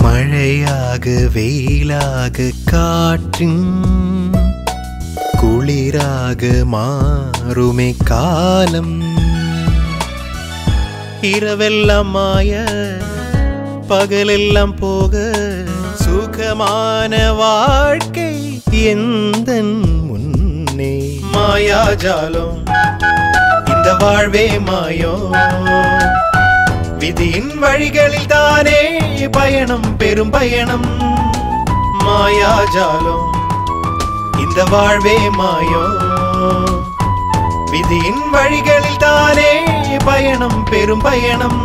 மழையாக வெயிலாக காற்றின் குளிராக மாறுமே காலம். இரவெல்லாம் மாய, பகலெல்லாம் போக, சுகமான வாழ்க்கை எந்தன் முன்னே. மாயாஜாலம் இந்த வாழ்வே மாயோ. விதியின் வழிகளில் தானே பயணம், பெரும் பயணம். மாயாஜாலம் இந்த வாழ்வே மாயோ. விதியின் வழிகளில் தானே பயணம் பெரும் பயணம்.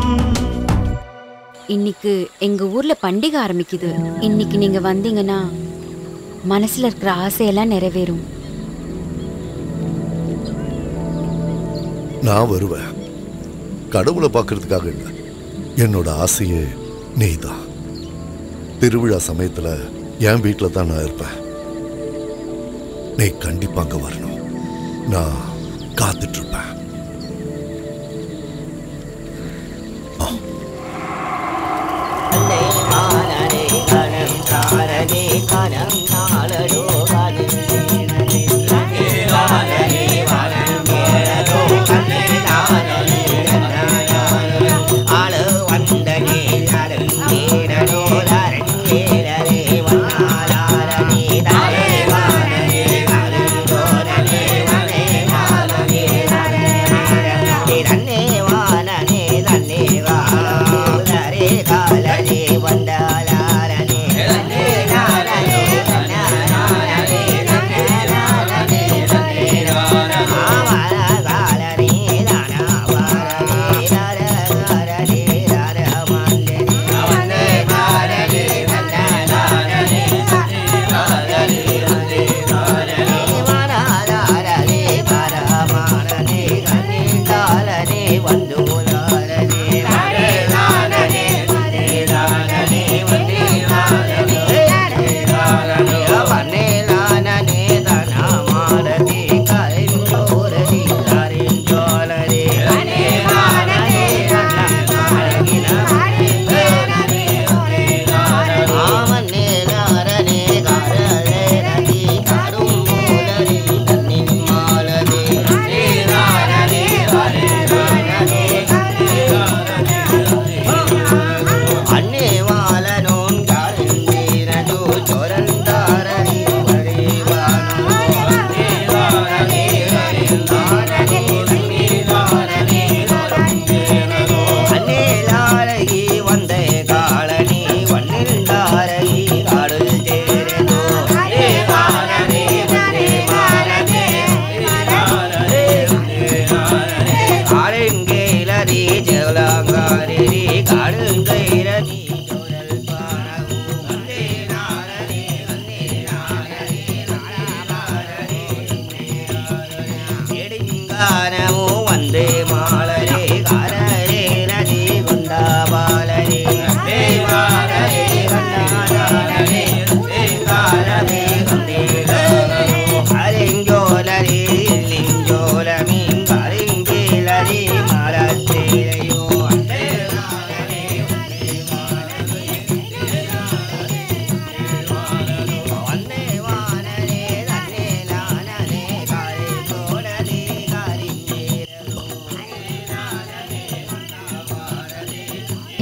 இன்னைக்கு எங்க ஊர்ல பண்டிகை ஆரம்பிக்குது. இன்னைக்கு நீங்க வந்தீங்கன்னா மனசுல இருக்கிற ஆசையெல்லாம் நிறைவேறும். நான் வருவேன், கடவுளை பார்க்கறதுக்காக இல்லை. என்னோட ஆசையே நீதான். திருவிழா சமயத்துல என் வீட்டில் தான் நான் இருப்பேன். நீ கண்டிப்பாங்க வரணும், நான் காத்துட்டு இருப்பேன்.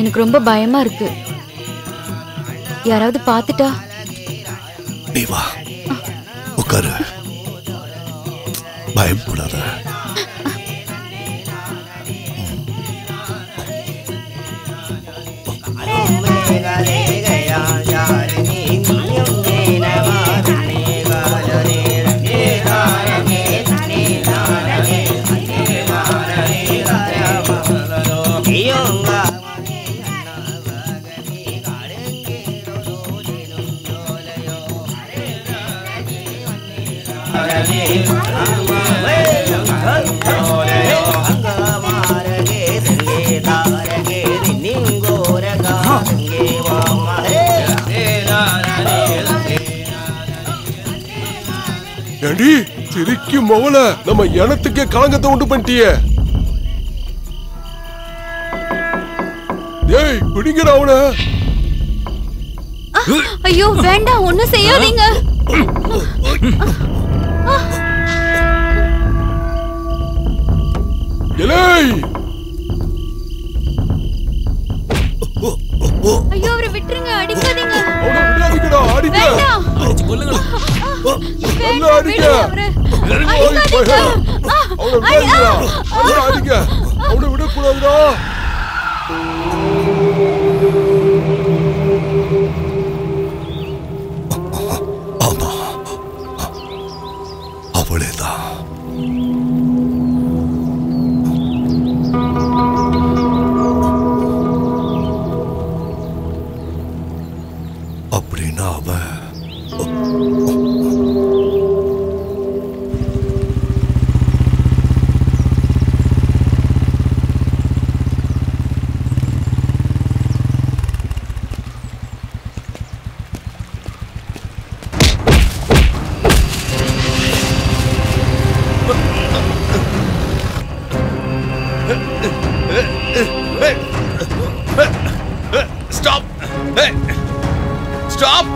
எனக்கு ரொம்ப பயமா இருக்கு, யாராவது பார்த்துட்டா? நீவா உட்காரு, பயப்படாத. மோல நம்ம இனத்துக்கே களங்கத்தை உண்டு பண்ணிட்டியே. டேய் பிடிங்கடா அவனை. ஐயோ வேண்டாம், ஒண்ணும் செய்யாதீங்க. ஐயோ அவரை விட்டுருங்க, அடிக்காதீங்க. அவளேதான். ஸ்டாப்.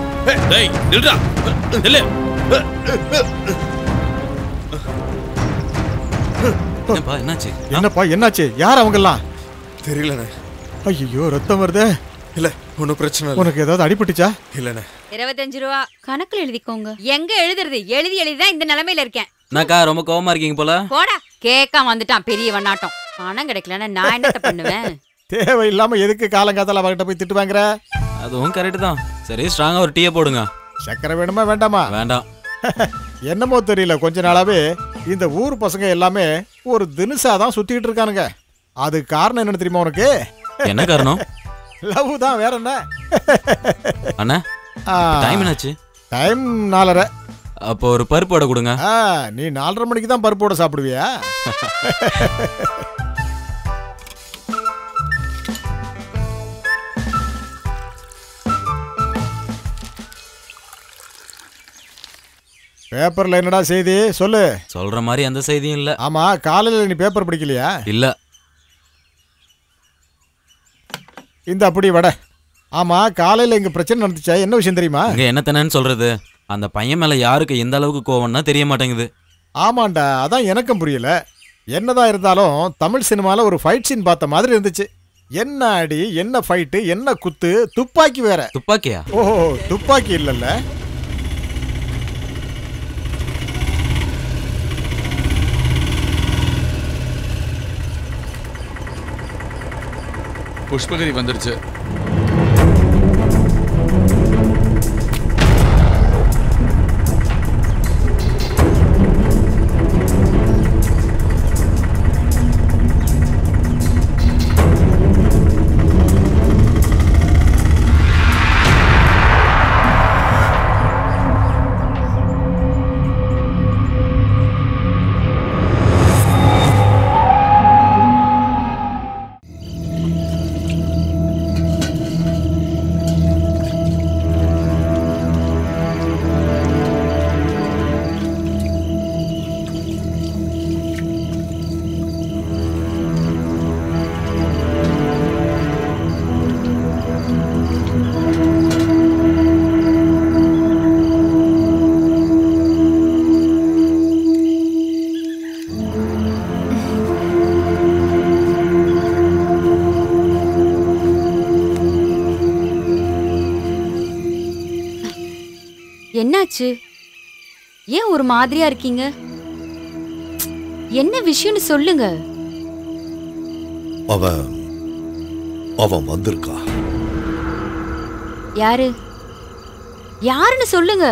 டேய் நில்டா, நில்லு. என்னப்பா என்னாச்சு? என்னப்பா என்னாச்சு? யார் அவங்கெல்லாம்? தெரியலண்ணே. ஐயோ ரத்தம் வருதே. இல்ல ஒன்னும் பிரச்சனை இல்லை. உனக்கு ஏதாவது அடிபட்டுச்சா? இல்லண்ணே. இருபத்தஞ்சு ரூபா கணக்குல எழுதிக்கோங்க. எங்க எழுதுறது? எழுதி எழுதிதான் இந்த நிலைமையில இருக்கேன். நாக்கா ரொம்ப கோவமா இருக்கீங்க போல. போடா, கேக்க வந்துட்டான் பெரிய வண்ணாட்டம். பணம் கிடைக்கலன்னா நான் என்னட்ட பண்ணுவேன்? தேவையில்லாம எதுக்கு காலங்காத்தால அவகிட்ட போய் திட்டு வாங்குற? அதுவும் கரெக்ட் தான். சரி ஸ்ட்ராங்கா ஒரு டீயை போடுங்க. சக்கரை வேணுமா வேண்டாமா? வேண்டாம். என்னமோ தெரியல, கொஞ்ச நாளாவே இந்த ஊர் பசங்க எல்லாமே ஒரு தினுசாதான் சுத்திட்டு இருக்கானுங்க. அது காரணம் என்னன்னு தெரியுமா உனக்கு? என்ன காரணம்? லவ் தான், வேற என்ன. அண்ணா டைம் என்னாச்சு? டைம் நாலரை. அப்போ ஒரு பருப்பு வடை கொடுங்க. நீ நாலரை மணிக்கு தான் பருப்பு வடை சாப்பிடுவியா? பேப்பர்ல என்னடா செய்தி சொல்லு? சொல்ற மாதிரி எந்த செய்தியும் இல்ல. ஆமா, காலையில நீ பேப்பர் படிக்கலையா? இல்ல. இந்த அப்படி வட. ஆமா, காலையில இங்க பிரச்சனை நடந்துச்சா? என்ன விஷயம் தெரியுமா? இங்க என்னத்தனன்னு சொல்றது, அந்த பையன் மேல யாருக்கு எந்த அளவுக்கு கோவம்னா தெரிய மாட்டேங்குது. ஆமாண்டா, அதான் எனக்கும் புரியல. என்னதான் இருந்தாலும் தமிழ் சினிமால ஒரு ஃபைட் சீன் பார்த்த மாதிரி இருந்துச்சு. என்ன அடி, என்ன ஃபைட்டு, என்ன குத்து, துப்பாக்கி வேற. துப்பாக்கியா? ஓஹோ, துப்பாக்கி இல்லல்ல. புஷ்பகிரி வந்துருச்சு. என்னாச்சு? ஏன் ஒரு மாதிரியா இருக்கீங்க? என்ன விஷயம்னு சொல்லுங்க. அவன் அவன் வந்திருக்கா? யாரு யாருன்னு சொல்லுங்க.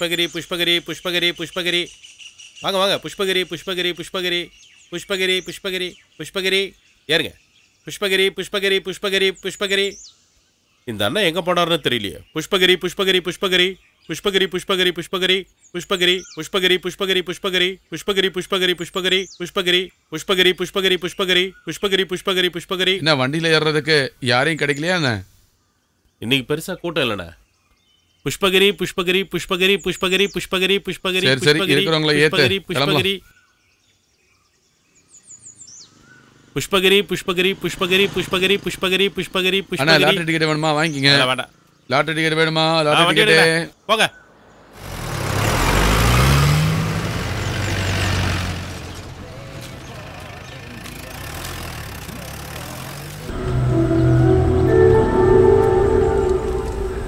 புஷ்பகிரி புஷ்பகிரி புஷ்பகிரி புஷ்பகிரி, வாங்க வாங்க. புஷ்பகிரி புஷ்பகிரி புஷ்பகிரி புஷ்பகிரி புஷ்பகிரி புஷ்பகிரி, ஏறுங்க. புஷ்பகிரி புஷ்பகிரி புஷ்பகிரி புஷ்பகிரி, இந்த அண்ணா எங்கே போனார்னு தெரியலையே. புஷ்பகிரி புஷ்பகிரி புஷ்பகிரி புஷ்பகிரி புஷ்பகிரி புஷ்பகிரி புஷ்பகிரி புஷ்பகிரி புஷ்பகிரி புஷ்பகிரி புஷ்பகிரி புஷ்பகிரி புஷ்பகிரி புஷ்பகிரி புஷ்பகிரி புஷ்பகிரி புஷ்பகிரி புஷ்பகிரி புஷ்பகிரி புஷ்பகிரி. என்ன வண்டியில் ஏறுறதுக்கு யாரையும் கிடைக்கலையா? இன்னைக்கு பெருசாக கூட்டம் இல்லைண்ணா. புஷ்பகிரி புஷ்பகிரி புஷ்பகிரி புஷ்பகிரி புஷ்பகிரி புஷ்பகிரி புஷ்பகிரி புஷ்பகிரி புஷ்பகிரி புஷ்பகிரி புஷ்பகிரி புஷ்பகிரி புஷ்பகிரி புஷ்பகிரி புஷ்பகிரி. லாட்டரி டிக்கெட் வேணுமா? வாங்கிக்கங்க. வேண்டாம். லாட்டரி டிக்கெட் வேணுமா? லாட்டரி டிக்கெட் போங்க.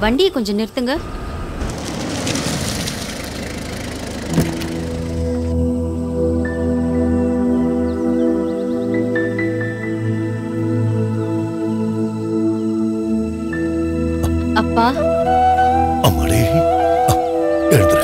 வண்டியை கொஞ்சம் நிறுத்துங்க. அப்பா அம்மாடி எழுதுற.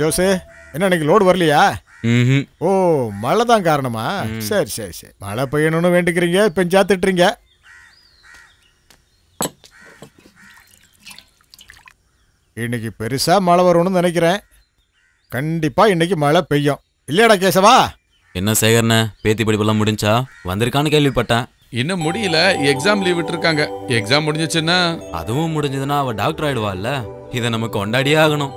ஜோசே, என்ன இன்னைக்கு லோடு வரலையா? ஓ, மழை தான் காரணமா? சரி சரி சரி, மழை பெய்யணும்னு வேண்டிக்கிறீங்க, பெஞ்சா திட்டுறீங்க. இன்னைக்கு பெருசா மழை வரும்னு நினைக்கிறேன். கண்டிப்பா இன்னைக்கு மழை பெய்யும் இல்லையாடா கேசவா? என்ன சேகர்ண்ண, பேத்தி படிப்பெல்லாம் முடிஞ்சா? வந்திருக்கான்னு கேள்விப்பட்டேன். இன்னும் முடியல, எக்ஸாம் லீவ் விட்டுருக்காங்க. எக்ஸாம் முடிஞ்சிச்சுன்னா, அதுவும் முடிஞ்சதுன்னா அவ டாக்டர் ஆயிடுவா இல்ல? இதை நமக்கு கொண்டாடியே ஆகணும்.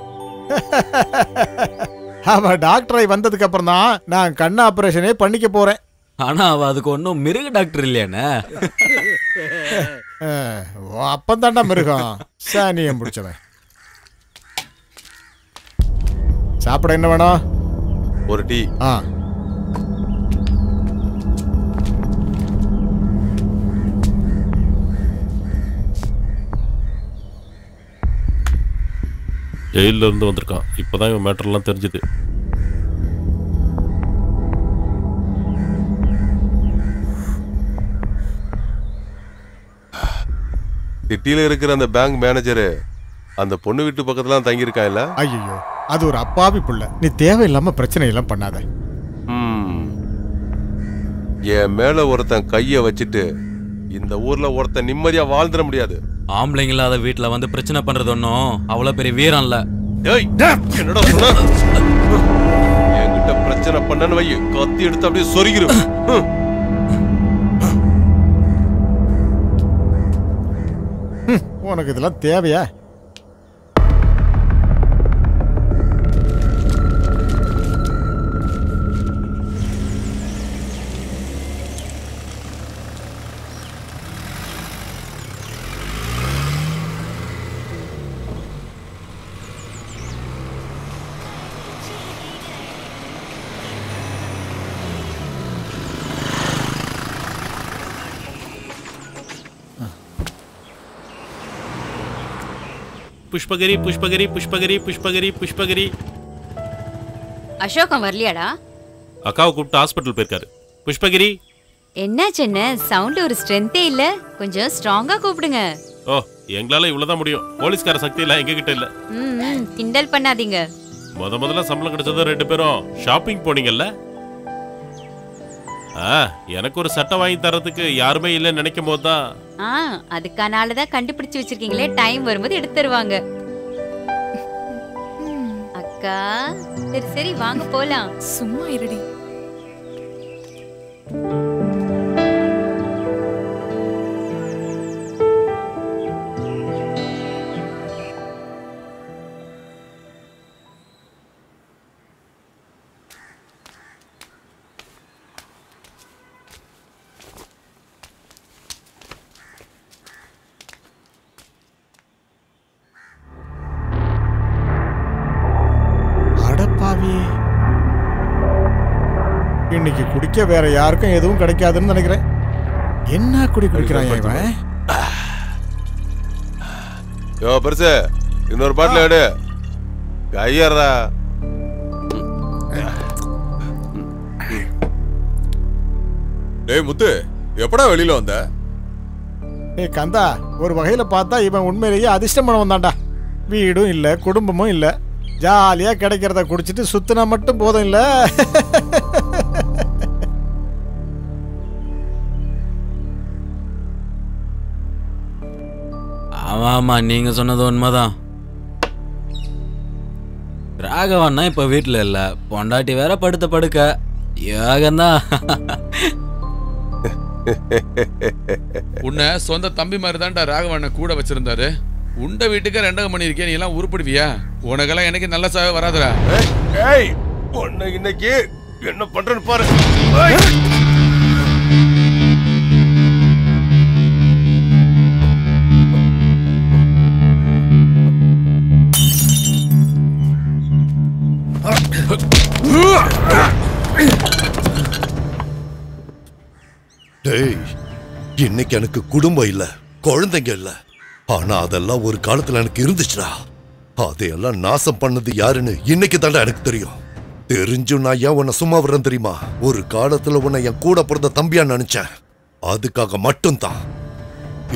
அவ டாக்டர் ஆகி வந்ததுக்கு அப்புறம் தான் நான் கண் ஆபரேஷனே பண்ணிக்க போறேன். ஆனா அவ அதுக்கு ஒன்னும் மிருக டாக்டர் இல்லையானே. அப்பந்தாண்டா மிருகம் சாணியம் பிடிச்சவன். சாப்பிட என்ன வேணும்? ஒரு டீ. ஆ, ஜெயிலில் இருந்து வந்திருக்கான். இப்போதான் இவன் மேட்டர்லாம் தெரிஞ்சுது. சிட்டியில் இருக்கிற அந்த பேங்க் மேனேஜரு அந்த பொண்ணு வீட்டு பக்கத்துலாம் தங்கியிருக்கான் இல்லை? ஐயோ, அது ஒரு அப்பாவி புள்ள. நீ தேவையில்லாமல் பிரச்சனை எல்லாம் பண்ணாத. என் மேலே ஒருத்தன் கையை வச்சுட்டு இந்த ஊரில் ஒருத்தன் நிம்மதியாக வாழ்ந்துட முடியாது. ஆம்பளைங்க இல்லாத வீட்டுல வந்து பிரச்சனை பண்றது ஒன்னும் அவ்வளவு பெரிய வீரம் இல்ல. என்னடா சொன்ன? என்கிட்ட பிரச்சனை பண்ணனு வை, கத்தி எடுத்து அப்படியே சொருகிரும். உனக்கு இதெல்லாம் தேவையா? புஷ்பகிரி புஷ்பகிரி புஷ்பகிரி புஷ்பகிரி புஷ்பகிரி. அசோகன் வரலையாடா? அக்காவை கூப்பிட்டு ஹாஸ்பிட்டல் போயிருக்காரு. புஷ்பகிரி என்னாச்சு? என்ன சவுண்ட்? ஒரு ஸ்ட்ரென்த்தே இல்ல, கொஞ்சம் ஸ்ட்ராங்கா கூப்பிடுங்க. ஓ, எங்களால இவ்வளவுதான் முடியும். போலீஸ்கார சக்தி எல்லாம் எங்க கிட்ட இல்ல. ம், கிண்டல் பண்ணாதீங்க. முத முதல்ல சம்பளம் கிடைச்சது ரெண்டு பேரும் ஷாப்பிங் போனீங்கல்ல? ஆ, எனக்கு ஒரு சட்டை வாங்கி தரதுக்கு யாருமே இல்லைன்னு நினைக்கும் போதுதான். ஆ, அதுக்கானால தான் கண்டுபிடிச்சு வச்சிருக்கீங்களே, டைம் வரும்போது எடுத்து தருவாங்க. அக்கா சரி சரி வாங்க போலாம். சும்மா இருடி. இன்னைக்கு குடிக்க வேற யாருக்கும் எதுவும் கிடைக்காதுன்னு நினைக்கிறேன். என்ன குடி குடிக்கிறாங்க இவன்? யோ பெருசு, இன்னொரு பாட்டில் எடு. கையறா. டேய் முத்து, எப்படா வெளியில வந்த? டேய் கந்தா, ஒரு வகையில பார்த்தா இவன் உண்மையிலேயே அதிர்ஷ்டம் பண்ண வந்தான்டா. வீடும் இல்லை, குடும்பமும் இல்லை, ஜாலியாக கிடைக்கிறத குடிச்சிட்டு சுத்தினா மட்டும் போதும் இல்லை. ஆமாமா, நீங்க சொன்னது உண்மைதான். ராகவன்னா இப்ப வீட்டுல இல்ல, பொண்டாட்டி வேற படுத்த படுக்க யோகந்தான். உன்னை சொந்த தம்பி மாதிரி தான்டா ராகவண்ண கூட வச்சிருந்தாரு. உண்ட வீட்டுக்கு ரெண்டகம் பண்ணிருக்கேன். நீ எல்லாம் உருப்பிடுவியா? உனக்கெல்லாம் எனக்கு நல்ல சாவே வராதுரா. இன்னைக்கு என்ன பண்றேன்னு பாரு. இன்னைக்கு எனக்கு குடும்பம் இல்லை, குழந்தைங்க இல்லை. ஆனா அதெல்லாம் ஒரு காலத்துல எனக்கு இருந்துச்சுடா. அதையெல்லாம் நாசம் பண்ணது யாருன்னு இன்னைக்கு தாண்டா எனக்கு தெரியும். தெரிஞ்சும் நான் ஏன் உன்னை சும்மா விடுறேன் தெரியுமா? ஒரு காலத்துல உன்னை என் கூட பிறந்த தம்பியா நினைச்சேன், அதுக்காக மட்டும்தான்.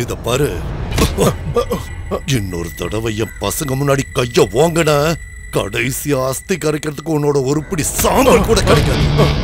இத பாரு, இன்னொரு தடவை என் பசங்க முன்னாடி கைய வாங்கின கடைசி ஆஸ்தி கரைக்கிறதுக்கு உன்னோட ஒரு பிடி சாம்பல் கூட கிடைக்காது.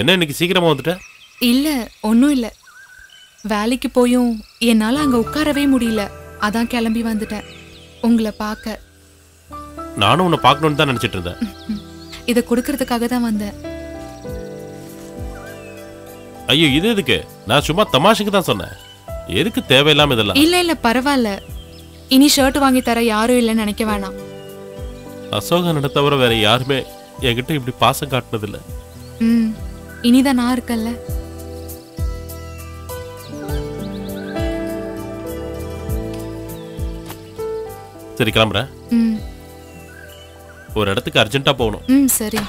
என்ன இன்னைக்கு சீக்கிரமா வந்துட்ட? இல்ல, ஒன்னும் இல்ல. வேலைக்கு போயும் என்னால அங்க உட்காரவே முடியல, அதான் கிளம்பி வந்துட்டேன் உங்களை பார்க்க. நானும் உன்னை பார்க்கணும்னு தான் நினைச்சிட்டு இருந்தேன். இத கொடுக்கிறதுக்காக தான் வந்தேன். ஐயோ, இது எதுக்கு? நான் சும்மா தமாஷுக்கு தான் சொன்னேன், எதுக்கு தேவையில்லாம இதெல்லாம். இல்ல இல்ல, பரவாயில்ல. இனி ஷர்ட் வாங்கி தர யாரும் இல்லைன்னு நினைக்க வேணாம். அசோகனை தவிர வேற யாருமே என்கிட்ட இப்படி பாசம் காட்டினது இல்லை. ம், இனிதான் நான் இருக்கல்ல. சரி, கிளம்புற. ஒரு இடத்துக்கு அர்ஜென்ட்டா போகணும். சரி,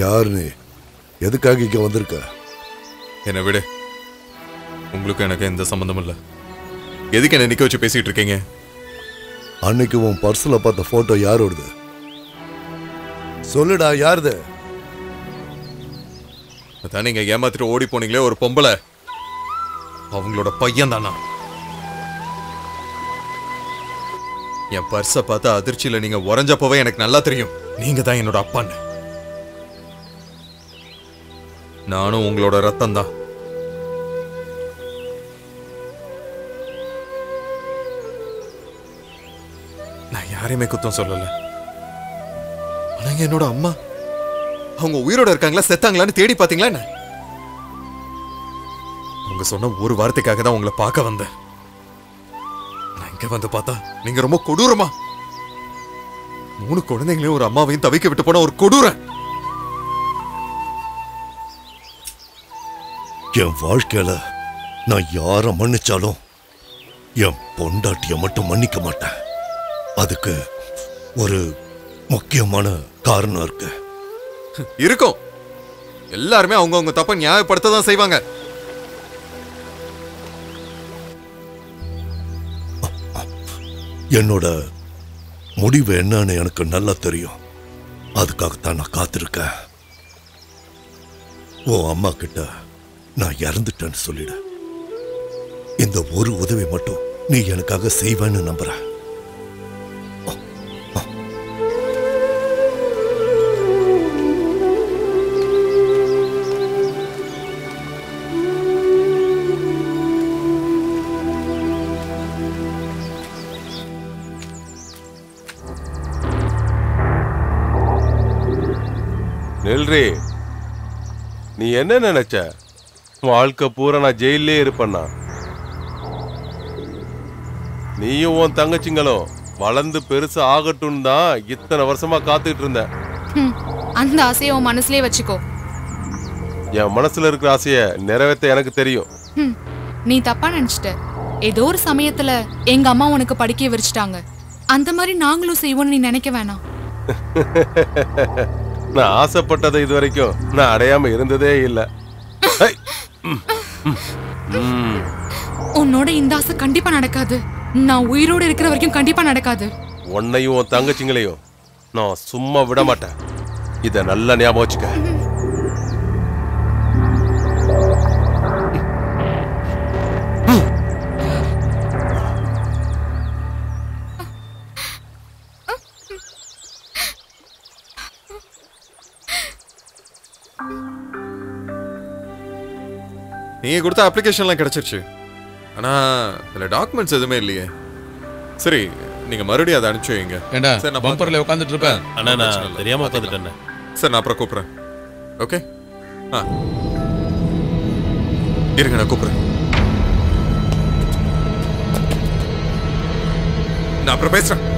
யார் நீ? எதுக்காக இங்க வந்திருக்க? என்ன விட, உங்களுக்கு எனக்கு எந்த சம்பந்தம் இல்ல. எதுக்கு என்ன நிக்க வச்சு பேசிட்டு இருக்கீங்க? அன்னைக்கு உன் பர்ஸ்ல பார்த்த போட்டோ யாரோடது சொல்லுடா, யாருது? அதான் நீங்க ஏமாத்திட்டு ஓடி போனீங்களே ஒரு பொம்பளை, அவங்களோட பையன் தானா? என் பர்ஸை பார்த்து அதிர்ச்சியில நீங்க உறைஞ்சப்பவே எனக்கு நல்லா தெரியும், நீங்க தான் என்னோட அப்பான்னு. நானும் உங்களோட ரத்தம் தான். நான் யாரையுமே குத்தம் சொல்லல. ஆனா என்னோட அம்மா, அவங்க உயிரோட இருக்காங்களா செத்தாங்களான்னு தேடி பாத்தீங்களா என்ன? அவங்க சொன்ன ஒரு வார்த்தைக்காக தான் உங்களை பார்க்க வந்தேன். வந்து பார்த்தா நீங்க ரொம்ப கொடூரமா மூணு குழந்தைங்களையும் ஒரு அம்மாவையும் தவிக்க விட்டு போன ஒரு கொடூர. என் வாழ்க்கையில நான் யார மன்னிச்சாலும் என் பொண்டாட்டிய மட்டும் மன்னிக்க மாட்டேன். அதுக்கு ஒரு முக்கியமான காரணம் இருக்கு. இருக்கும், எல்லாருமே அவங்க அவங்க தப்ப நியாயப்படுத்த தான் செய்வாங்க. என்னோட முடிவு என்னன்னு எனக்கு நல்லா தெரியும், அதுக்காகத்தான் நான் காத்திருக்கேன். உன் அம்மா கிட்ட நான் இறந்துட்டேன்னு சொல்லிட. இந்த ஒரு உதவி மட்டும் நீ எனக்காக செய்வேன்னு நம்புறேன். நீ என்ன நினைச்ச? வாழ்க்கை பூரா நான் ஜெயிலே இருப்பண்ணா. நீயும் உன் தங்கச்சிங்களும் வளர்ந்து பெருசு ஆகட்டும் தான் இத்தனை வருஷமா காத்துக்கிட்டு இருந்தேன். அந்த ஆசையை உன் மனசுலயே வச்சுக்கோ. என் மனசுல இருக்கிற ஆசைய நிறைவேற்ற எனக்கு தெரியும். நீ தப்பா நினைச்சிட்ட. ஏதோ ஒரு சமயத்துல எங்க அம்மா உனக்கு படிக்க விரிச்சிட்டாங்க. அந்த மாதிரி நாங்களும் செய்வோம்னு நீ நினைக்க வேணாம். நான் ஆசைப்பட்டதை இது வரைக்கும் நான் அடையாம இருந்ததே இல்ல. உன்னோட இந்த ஆசை கண்டிப்பா நடக்காது. நான் உயிரோட இருக்கிற வரைக்கும் கண்டிப்பா நடக்காது. உன்னையும் உன் தங்கச்சிங்களையும் நான் சும்மா விட மாட்டேன். இத நல்லா ஞாபகம் வச்சுக்க. நீங்கள் கொடுத்த அப்ளிகேஷன்லாம் கிடச்சிருச்சு, ஆனால் இதில் டாக்குமெண்ட்ஸ் எதுவுமே இல்லையே. சரி, நீங்கள் மறுபடியும் அதை அனுப்பிச்சு வைங்க. ஏண்டா சார், நான் பம்பரில் உட்காந்துட்டு இருப்பேன். ஆனால் நான் தெரியாமல் உட்காந்துட்டேன் சார். நான் அப்புறம் கூப்பிட்றேன். ஓகே, ஆ இருங்க, நான் கூப்பிட்றேன். நான் அப்புறம் பேசுகிறேன்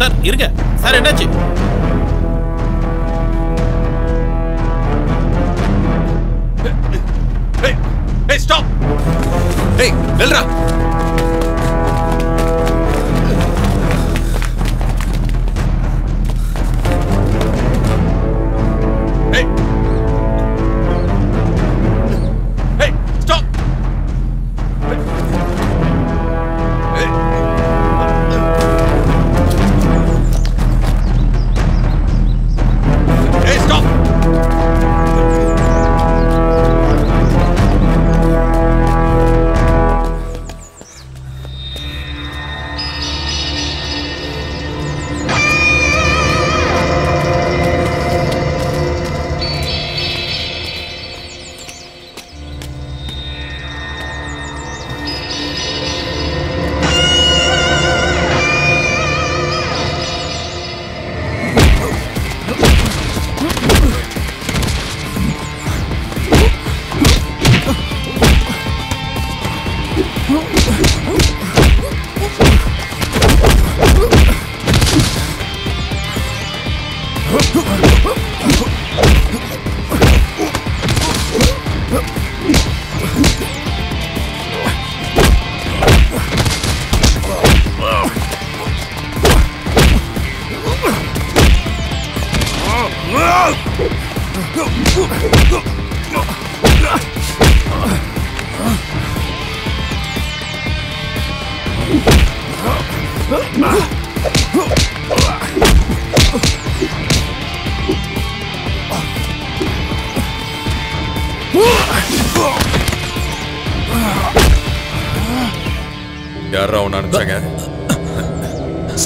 சார். இருங்க சார், என்னாச்சு? Hey, stop! Hey, Nilra! Hey! Hey, stop! Hey! Hey! Hey, stop!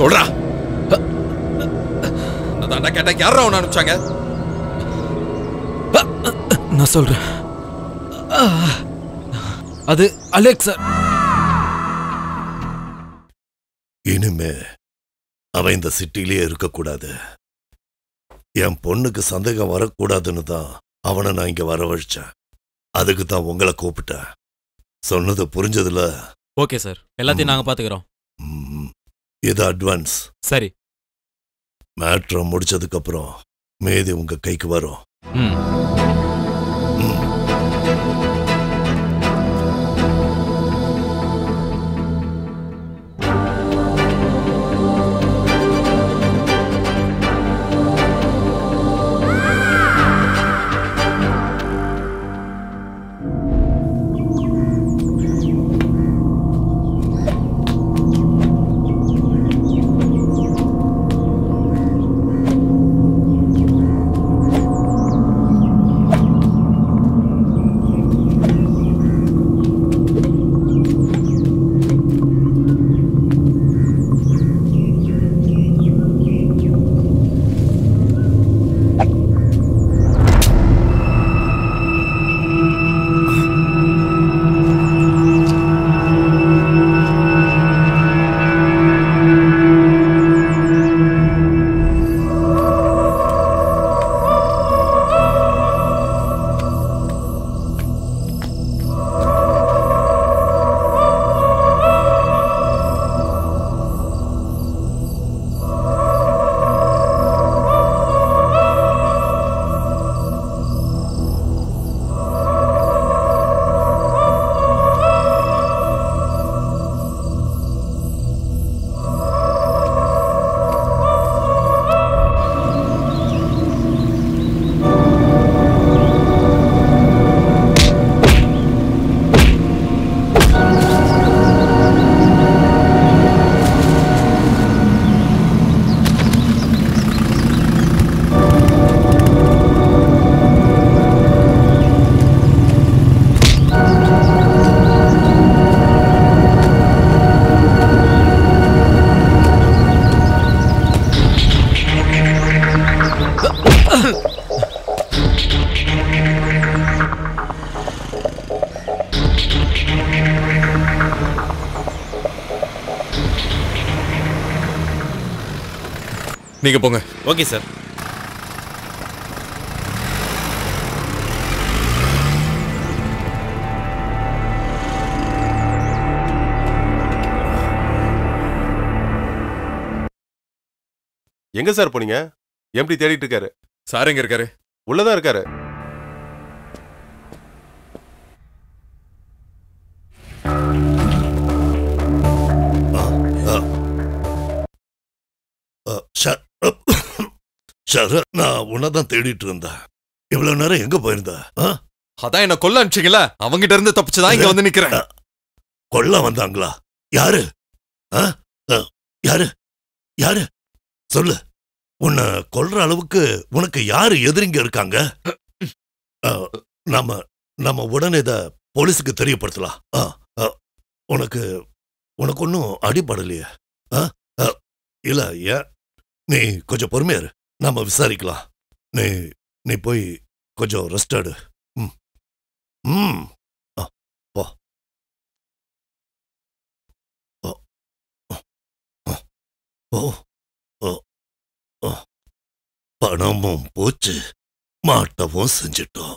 சொல்றா, நான் கேட்ட யாரா உன்னை அனுப்பிச்சாங்க? நான் சொல்றேன், அது அலெக்ஸ். இனிமே அவன் இந்த சிட்டிலேயே இருக்கக்கூடாது. என் பொண்ணுக்கு சந்தேகம் வரக்கூடாதுன்னு தான் அவனை நான் இங்க வரவழைச்சேன். அதுக்கு தான் உங்களை கூப்பிட்டேன். சொன்னது புரிஞ்சதுல? ஓகே சார், எல்லாத்தையும் நாங்க பாத்துக்கிறோம். இது அட்வான்ஸ். சரி, மேட்ரை முடிச்சதுக்கு அப்புறம் மேதி உங்க கைக்கு வரும். நீங்க போங்க. Okay sir. எங்க சார் போனீங்க? எம்பி தேடிட்டு இருக்காரு. சார் எங்க இருக்காரு? உள்ளதான் இருக்காரு. சார், நான் உன்னதான் தேடிட்டு இருந்தா. இவ்வளவு நேரம் எங்க போயிருந்தா? அதான் என்ன கொல்ல அனுப்பிச்சீங்களா? அவங்கிட்ட இருந்து தப்பிச்சுதான் இங்க வந்து நிக்கிறேன். கொல்ல வந்தாங்களா? யாரு யாரு யாரு சொல்லு. உன்னை கொல்ற அளவுக்கு உனக்கு யாரு எதிரிங்க இருக்காங்க? நாம நம்ம உடனே இதை போலீஸுக்கு தெரியப்படுத்தலாம். உனக்கு உனக்கு ஒன்றும் அடிபடலையே? இல்லை ஏன், நீ கொஞ்சம் பொறுமையாரு, நாம விசாரிக்கலாம். நீ நீ போய் கொஞ்சம் ரெஸ்ட் எடு. ம் ம் போ. ஓ பணமும் போச்சு, மாட்டவும் செஞ்சிட்டோம்.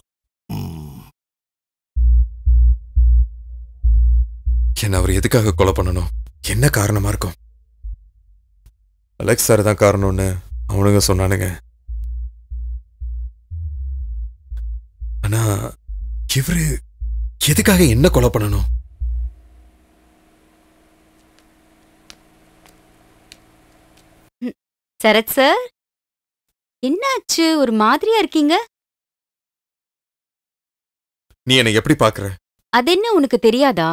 என்ன அவர் எதுக்காக கொலை பண்ணணும்? என்ன காரணமா இருக்கும்? அலெக்ஸ் சார் தான் காரணம்னு அவனுங்க சொன்னானுங்க. ஆனா இவரு எதுக்காக என்ன கொலை பண்ணணும்? சரத் சார், என்னாச்சு? ஒரு மாதிரியா இருக்கீங்க. நீ என்ன எப்படி பாக்குற அது என்ன உனக்கு தெரியாதா?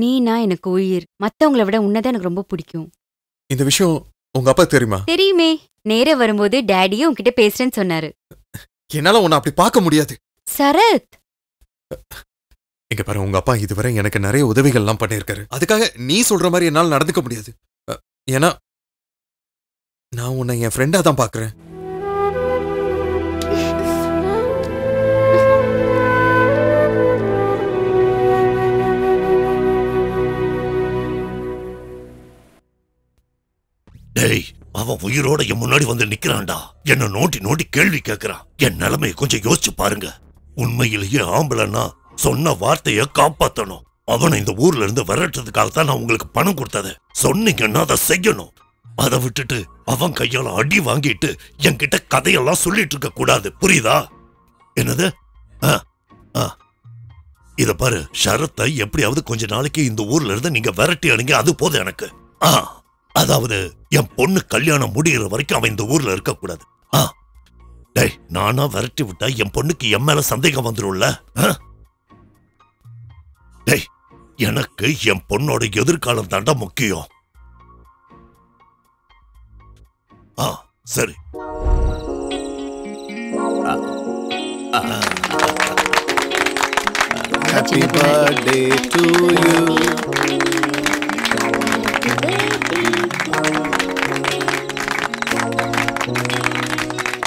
நீனா எனக்கு உயிர். மத்தவங்களை விட உன்னதான் எனக்கு ரொம்ப பிடிக்கும். இந்த விஷயம் உங்க அப்பா தெரியுமா? தெரியுமே, நேரே வரும்போது டாடியும் உன்கிட்ட பேசுறேன்னு சொன்னாரு. என்னால உன்னை அப்படி பார்க்க முடியாது சரத். இங்க பாரு, உங்க அப்பா இதுவரை எனக்கு நிறைய உதவிகள்லாம் பண்ணியிருக்காரு. அதுக்காக நீ சொல்ற மாதிரி என்னால் நடந்துக்க முடியாது. ஏன்னா நான் உன்னை என் ஃப்ரெண்டா தான் பாக்குறேன். டேய், அவன் உயிரோட என் முன்னாடி வந்து நிக்கிறான்டா. என்ன நோண்டி நோண்டி கேள்வி கேட்கிறான். என் நிலைமையை கொஞ்சம் யோசிச்சு பாருங்க. உண்மையிலேயே ஆம்பளைன்னா சொன்ன வார்த்தைய காப்பாத்தணும். அவனை இந்த ஊர்ல இருந்து விரட்டுறதுக்காகத்தான் நான் உங்களுக்கு பணம் கொடுத்தது. சொன்னீங்கன்னா அதை செய்யணும். அதை விட்டுட்டு அவன் கையால அடி வாங்கிட்டு என்கிட்ட கதையெல்லாம் சொல்லிட்டு இருக்க கூடாது. புரியுதா? என்னது? இத பாரு, ஷரத்தை எப்படியாவது கொஞ்ச நாளைக்கு இந்த ஊர்ல இருந்து நீங்க விரட்டி அணுங்க, அது போதும் எனக்கு. அதாவது என் பொண்ணு கல்யாணம் முடிகிற வரைக்கும் அவன் இந்த ஊர்ல இருக்க கூடாது. டேய், நானா விரட்டி விட்டா என் பொண்ணுக்கு என் மேல சந்தேகம் வந்துடும்ல. டேய், எனக்கு என் பொண்ணோட எதிர்காலம் தாண்டா முக்கியம். ஆ சரி. Happy birthday to you. Happy birthday to you.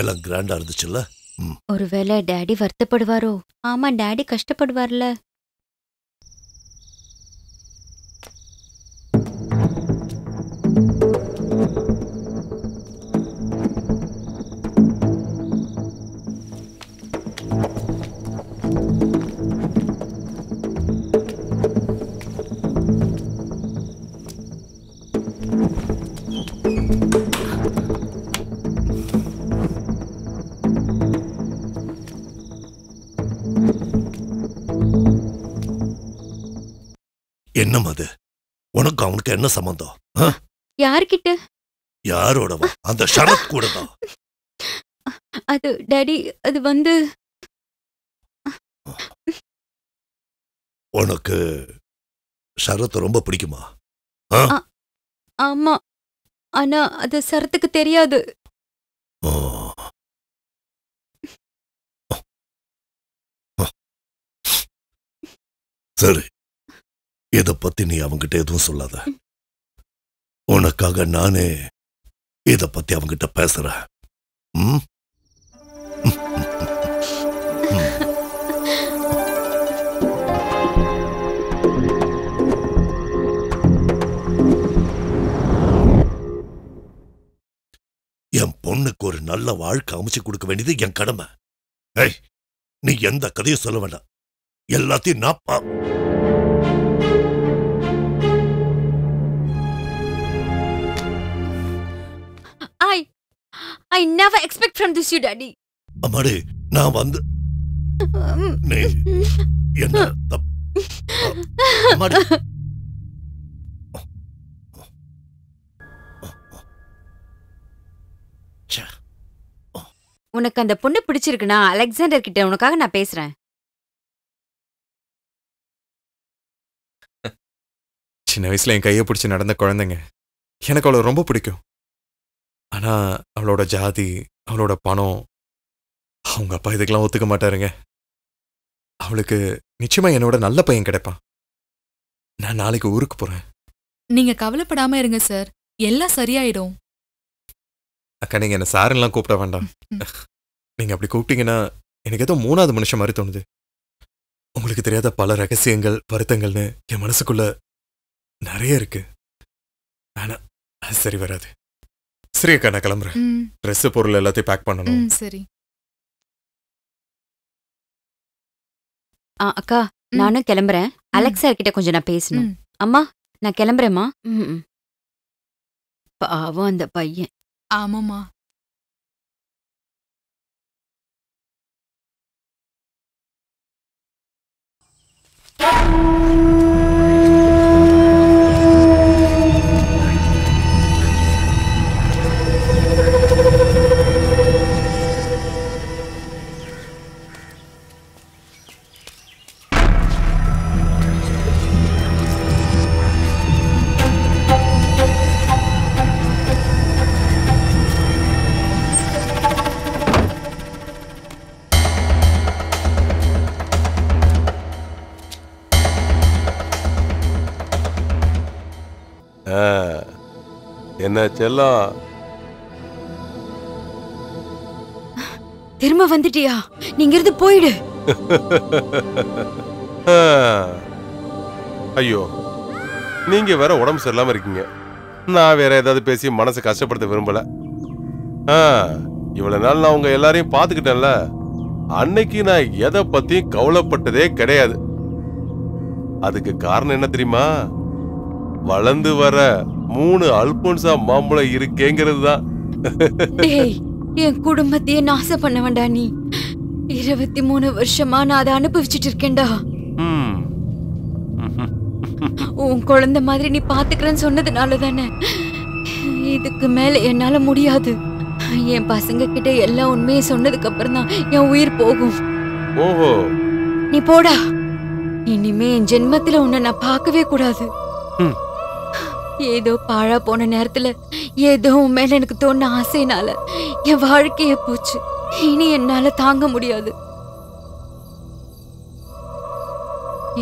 எல்லாம் கிராண்டா இருந்துச்சுல்ல. ஒருவேளை டாடி வருத்தப்படுவாரோ? ஆமா, டாடி கஷ்டப்படுவார்ல. என்னமா அது? உனக்கு அவனுக்கு என்ன சம்பந்தம்? யார்கிட்ட? யாரோடவா? அந்த ஷரத் கூடதான். அது டாடி, அது வந்து உனக்கு சரத் ரொம்ப பிடிக்குமா? ஆமா, ஆனா அது சரத்துக்கு தெரியாது. சரி, இத பத்தி நீ அவங்கிட்ட எதுவும் சொல்லாத. உனக்காக நானே இத பத்தி அவங்கிட்ட பேசுறேன். ம் என் பொண்ணுக்கு ஒரு நல்ல வாழ்க்கை அமைச்சு கொடுக்க வேண்டியது என் கடமை. ஏய், நீ எந்த கதையும் சொல்ல வேண்டாம். எல்லாத்தையும் நான் பா ஐ ஐ never expect from this you daddy. அம்மாடி, நான் வந்து நீ என்ன அம்மாடி உனக்கு அந்த பொண்ணு பிடிச்சிருக்குன்னா அலெக்சாண்டர் கிட்ட உனக்காக நான் பேசுறேன். சின்ன வயசுல என் கையை பிடிச்சி நடந்த குழந்தைங்க எனக்கு அவளை ரொம்ப பிடிக்கும். ஆனா அவளோட ஜாதி, அவளோட பணம், அவங்க அப்பா இதுக்கெல்லாம் ஒத்துக்க மாட்டாருங்க. அவளுக்கு நிச்சயமா என்னோட நல்ல பையன் கிடைப்பான். நான் நாளைக்கு ஊருக்கு போறேன். நீங்க கவலைப்படாம இருங்க சார், எல்லாம் சரியாயிடும். அக்கா, நீங்க என்ன சாரெல்லாம் கூப்பிட வேண்டாம். நீங்க அப்படி கூப்பிட்டீங்கன்னா எனக்கு ஏதோ மூணாவது மனுஷன் மாதிரி தோணுது. உங்களுக்கு தெரியாத பல ரகசியங்கள், வருத்தங்கள்னு என் மனசுக்குள்ள நிறைய இருக்கு. ஆனா அது சரி வராது. சரி அக்கா, நான் கிளம்புறேன். ட்ரெஸ், பொருள் எல்லாத்தையும் பேக் பண்ணணும். சரி அக்கா, நானும் கிளம்புறேன். அலெக்சா கிட்ட கொஞ்சம் நான் பேசணும். அம்மா, நான் கிளம்புறேம்மா. பாவம் அந்த பையன். ஆமாம்மா. என்ன செல்லம், திரும்ப வந்துட்டியா? நீங்க இருந்து போயிடு. ஐயோ, நீங்க வேற உடம்பு சரியில்லாம இருக்கீங்க. நான் வேற ஏதாவது பேசி மனசை கஷ்டப்படுத்த விரும்பல. இவ்வளவு நாள் நான் உங்க எல்லாரையும் பாத்துக்கிட்டேன்ல, அன்னைக்கு நான் எதை பத்தியும் கவலைப்பட்டதே கிடையாது. அதுக்கு காரணம் என்ன தெரியுமா? வளர்ந்து வர மூணு அல்போன்சா மாம்பழம் இருக்கேங்கிறது தான். என் குடும்பத்தையே நாசம் பண்ண வேண்டா நீ. இருபத்தி மூணு வருஷமா நான் அதை அனுபவிச்சுட்டு இருக்கேன்டா. உன் குழந்தை மாதிரி நீ பாத்துக்கிறேன்னு சொன்னதுனால தானே. இதுக்கு மேல என்னால முடியாது. என் பசங்க கிட்ட எல்லா உண்மையும் சொன்னதுக்கு அப்புறம் தான் என் உயிர் போகும். ஓஹோ, நீ போடா. இனிமே என் ஜென்மத்துல உன்னை நான் பார்க்கவே கூடாது. ஏதோ பாழா போன நேரத்துல ஏதோ மேல எனக்கு தோண ஆசைனால என் வாழ்க்கைய போச்சு. இனி என்னால தாங்க முடியாது.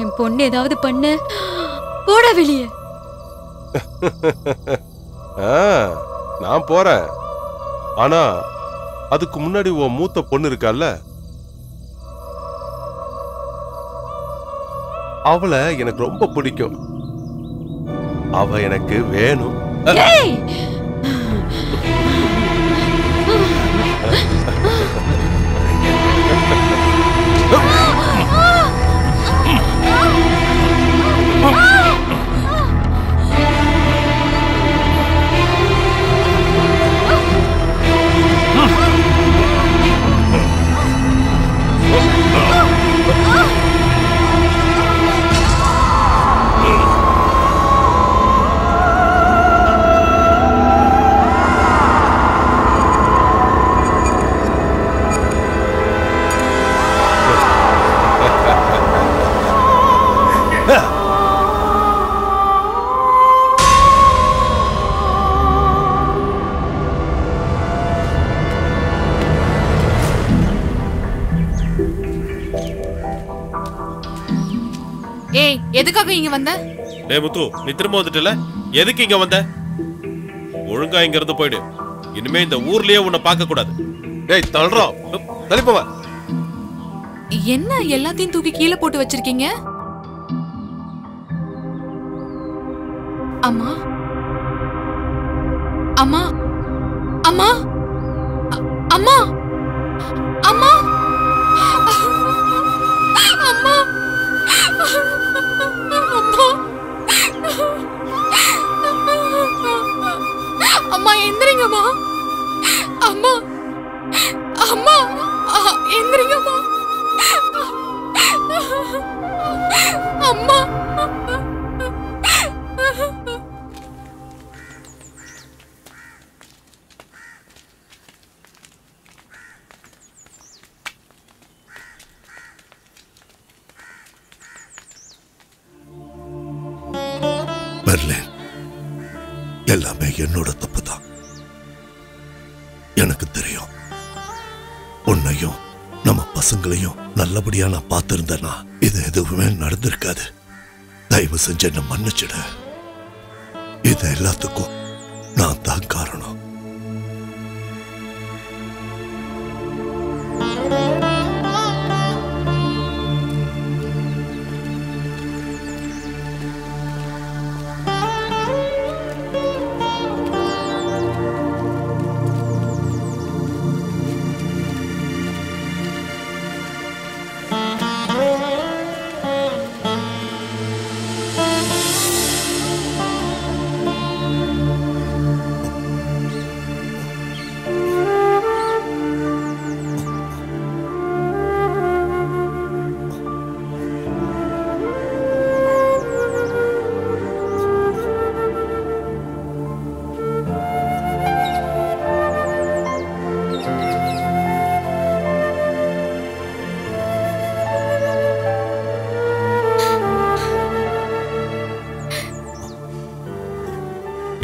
என் பொண்ணு ஏதாவது பண்ண போட வெளியே. நான் போறேன். ஆனா அதுக்கு முன்னாடி உன் மூத்த பொண்ணு இருக்கால, அவளை எனக்கு ரொம்ப பிடிக்கும். அவ எனக்கு வேணும். எதுக்காக இங்க வந்த? டேய் முத்து, நீ திரும்ப வந்துட்டல, எதுக்கு இங்க வந்த? ஒழுங்கா இங்க இருந்து போயிடு, இனிமே இந்த ஊர்லயே உன்னை பார்க்க கூடாது. டேய் தள்ளுறா, தள்ளி போவா. என்ன எல்லாத்தையும் தூக்கி கீழே போட்டு வச்சிருக்கீங்க? அம்மா அம்மா அம்மா அம்மா அம்மா அம்மா அம்மா எந்திரிங்கம்மா, அம்மா அம்மா எந்திரிங்கம்மா, அம்மா. எல்லாமே என்னோட தப்பு தான், எனக்கு தெரியும். உன்னையும் நம்ம பசங்களையும் நல்லபடியா நான் பார்த்திருந்தேன்னா இது எதுவுமே நடந்திருக்காது. தயவு செஞ்சு என்ன மன்னிச்சிடு. இது எல்லாத்துக்கும் நான் தான் காரணம்.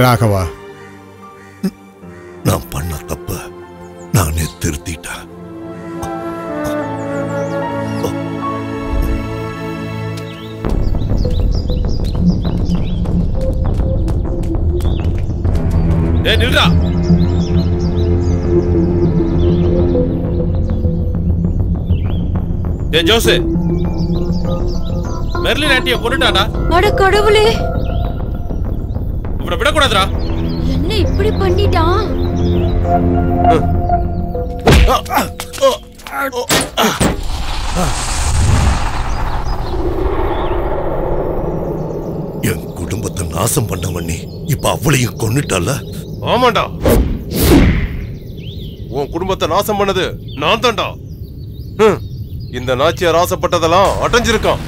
ராகவா, நான் பண்ண தப்ப நானே திருத்திட்டேன். டேய் நில்றா. டேய் ஜோசே, மெர்லின் ஆண்டியை கொண்டுட்டாடா. அட கடவுளே, விடக்கூடாதுரா. என்ன இப்படி பண்ணிட்டான்? என் குடும்பத்தை நாசம் பண்ணவன் நீ இப்ப அவளையும் கொன்னுட்டால? ஆமாண்டா, உன் குடும்பத்தை நாசம் பண்ணது நான் தான்டா. இந்த நாச்சியார் ஆசைப்பட்டதெல்லாம் அடைஞ்சிருக்கான்.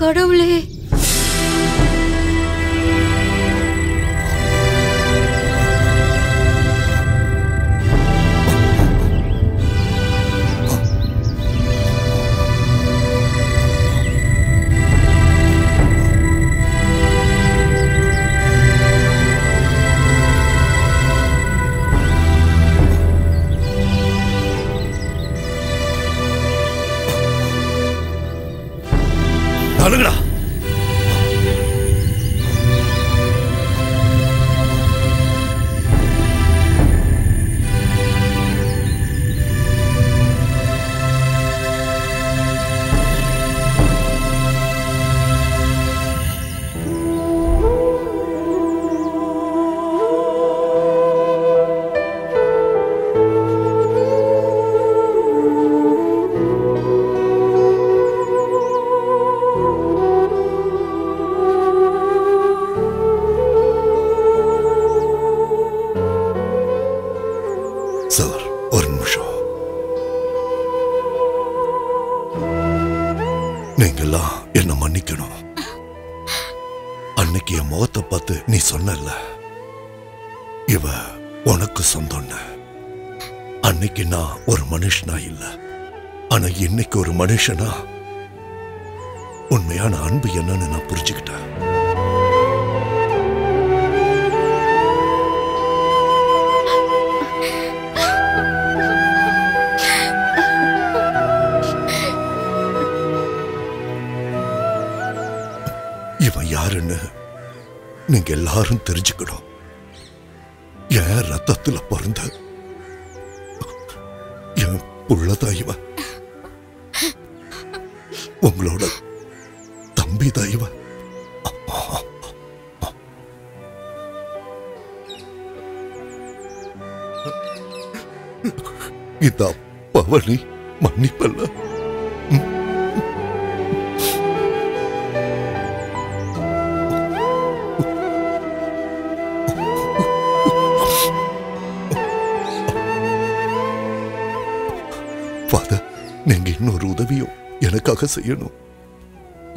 கடவுளே! இன்னைக்கு ஒரு மனுஷனா உண்மையான அன்பு என்னன்னு நான் புரிஞ்சுக்கிட்டேன். இவன் யாருன்னு நீங்க எல்லாரும் தெரிஞ்சுக்கணும். என் ரத்தத்துல பிறந்த என் புள்ளதான் இவன். உங்களோட தம்பி தயவ இதா பவனி மன்னிப்பல்ல. ஃபாதர், நீங்க இன்னொரு உதவியும் எனக்காக செய்யணும்.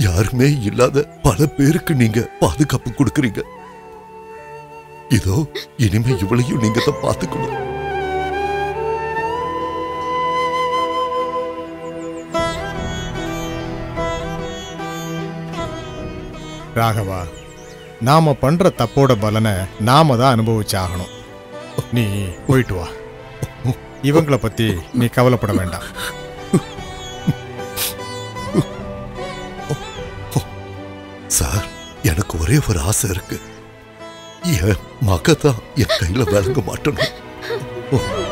யாருமே இல்லாத பல பேருக்கு நீங்க பாதுகாப்பு கொடுக்கறீங்க. இதோ இனிமே இவளையும் நீங்க தான் பாத்துக்கணும். ராகவா, நாம பண்ற தப்போட பலனை நாம தான் அனுபவிச்சாகணும். நீ போயிட்டு வா. இவங்களை பத்தி நீ கவலைப்பட வேண்டாம். சார், எனக்கு ஒரே ஒரு ஆசை இருக்கு. என் மகதான் என் கையில விளங்க மாட்டணும்.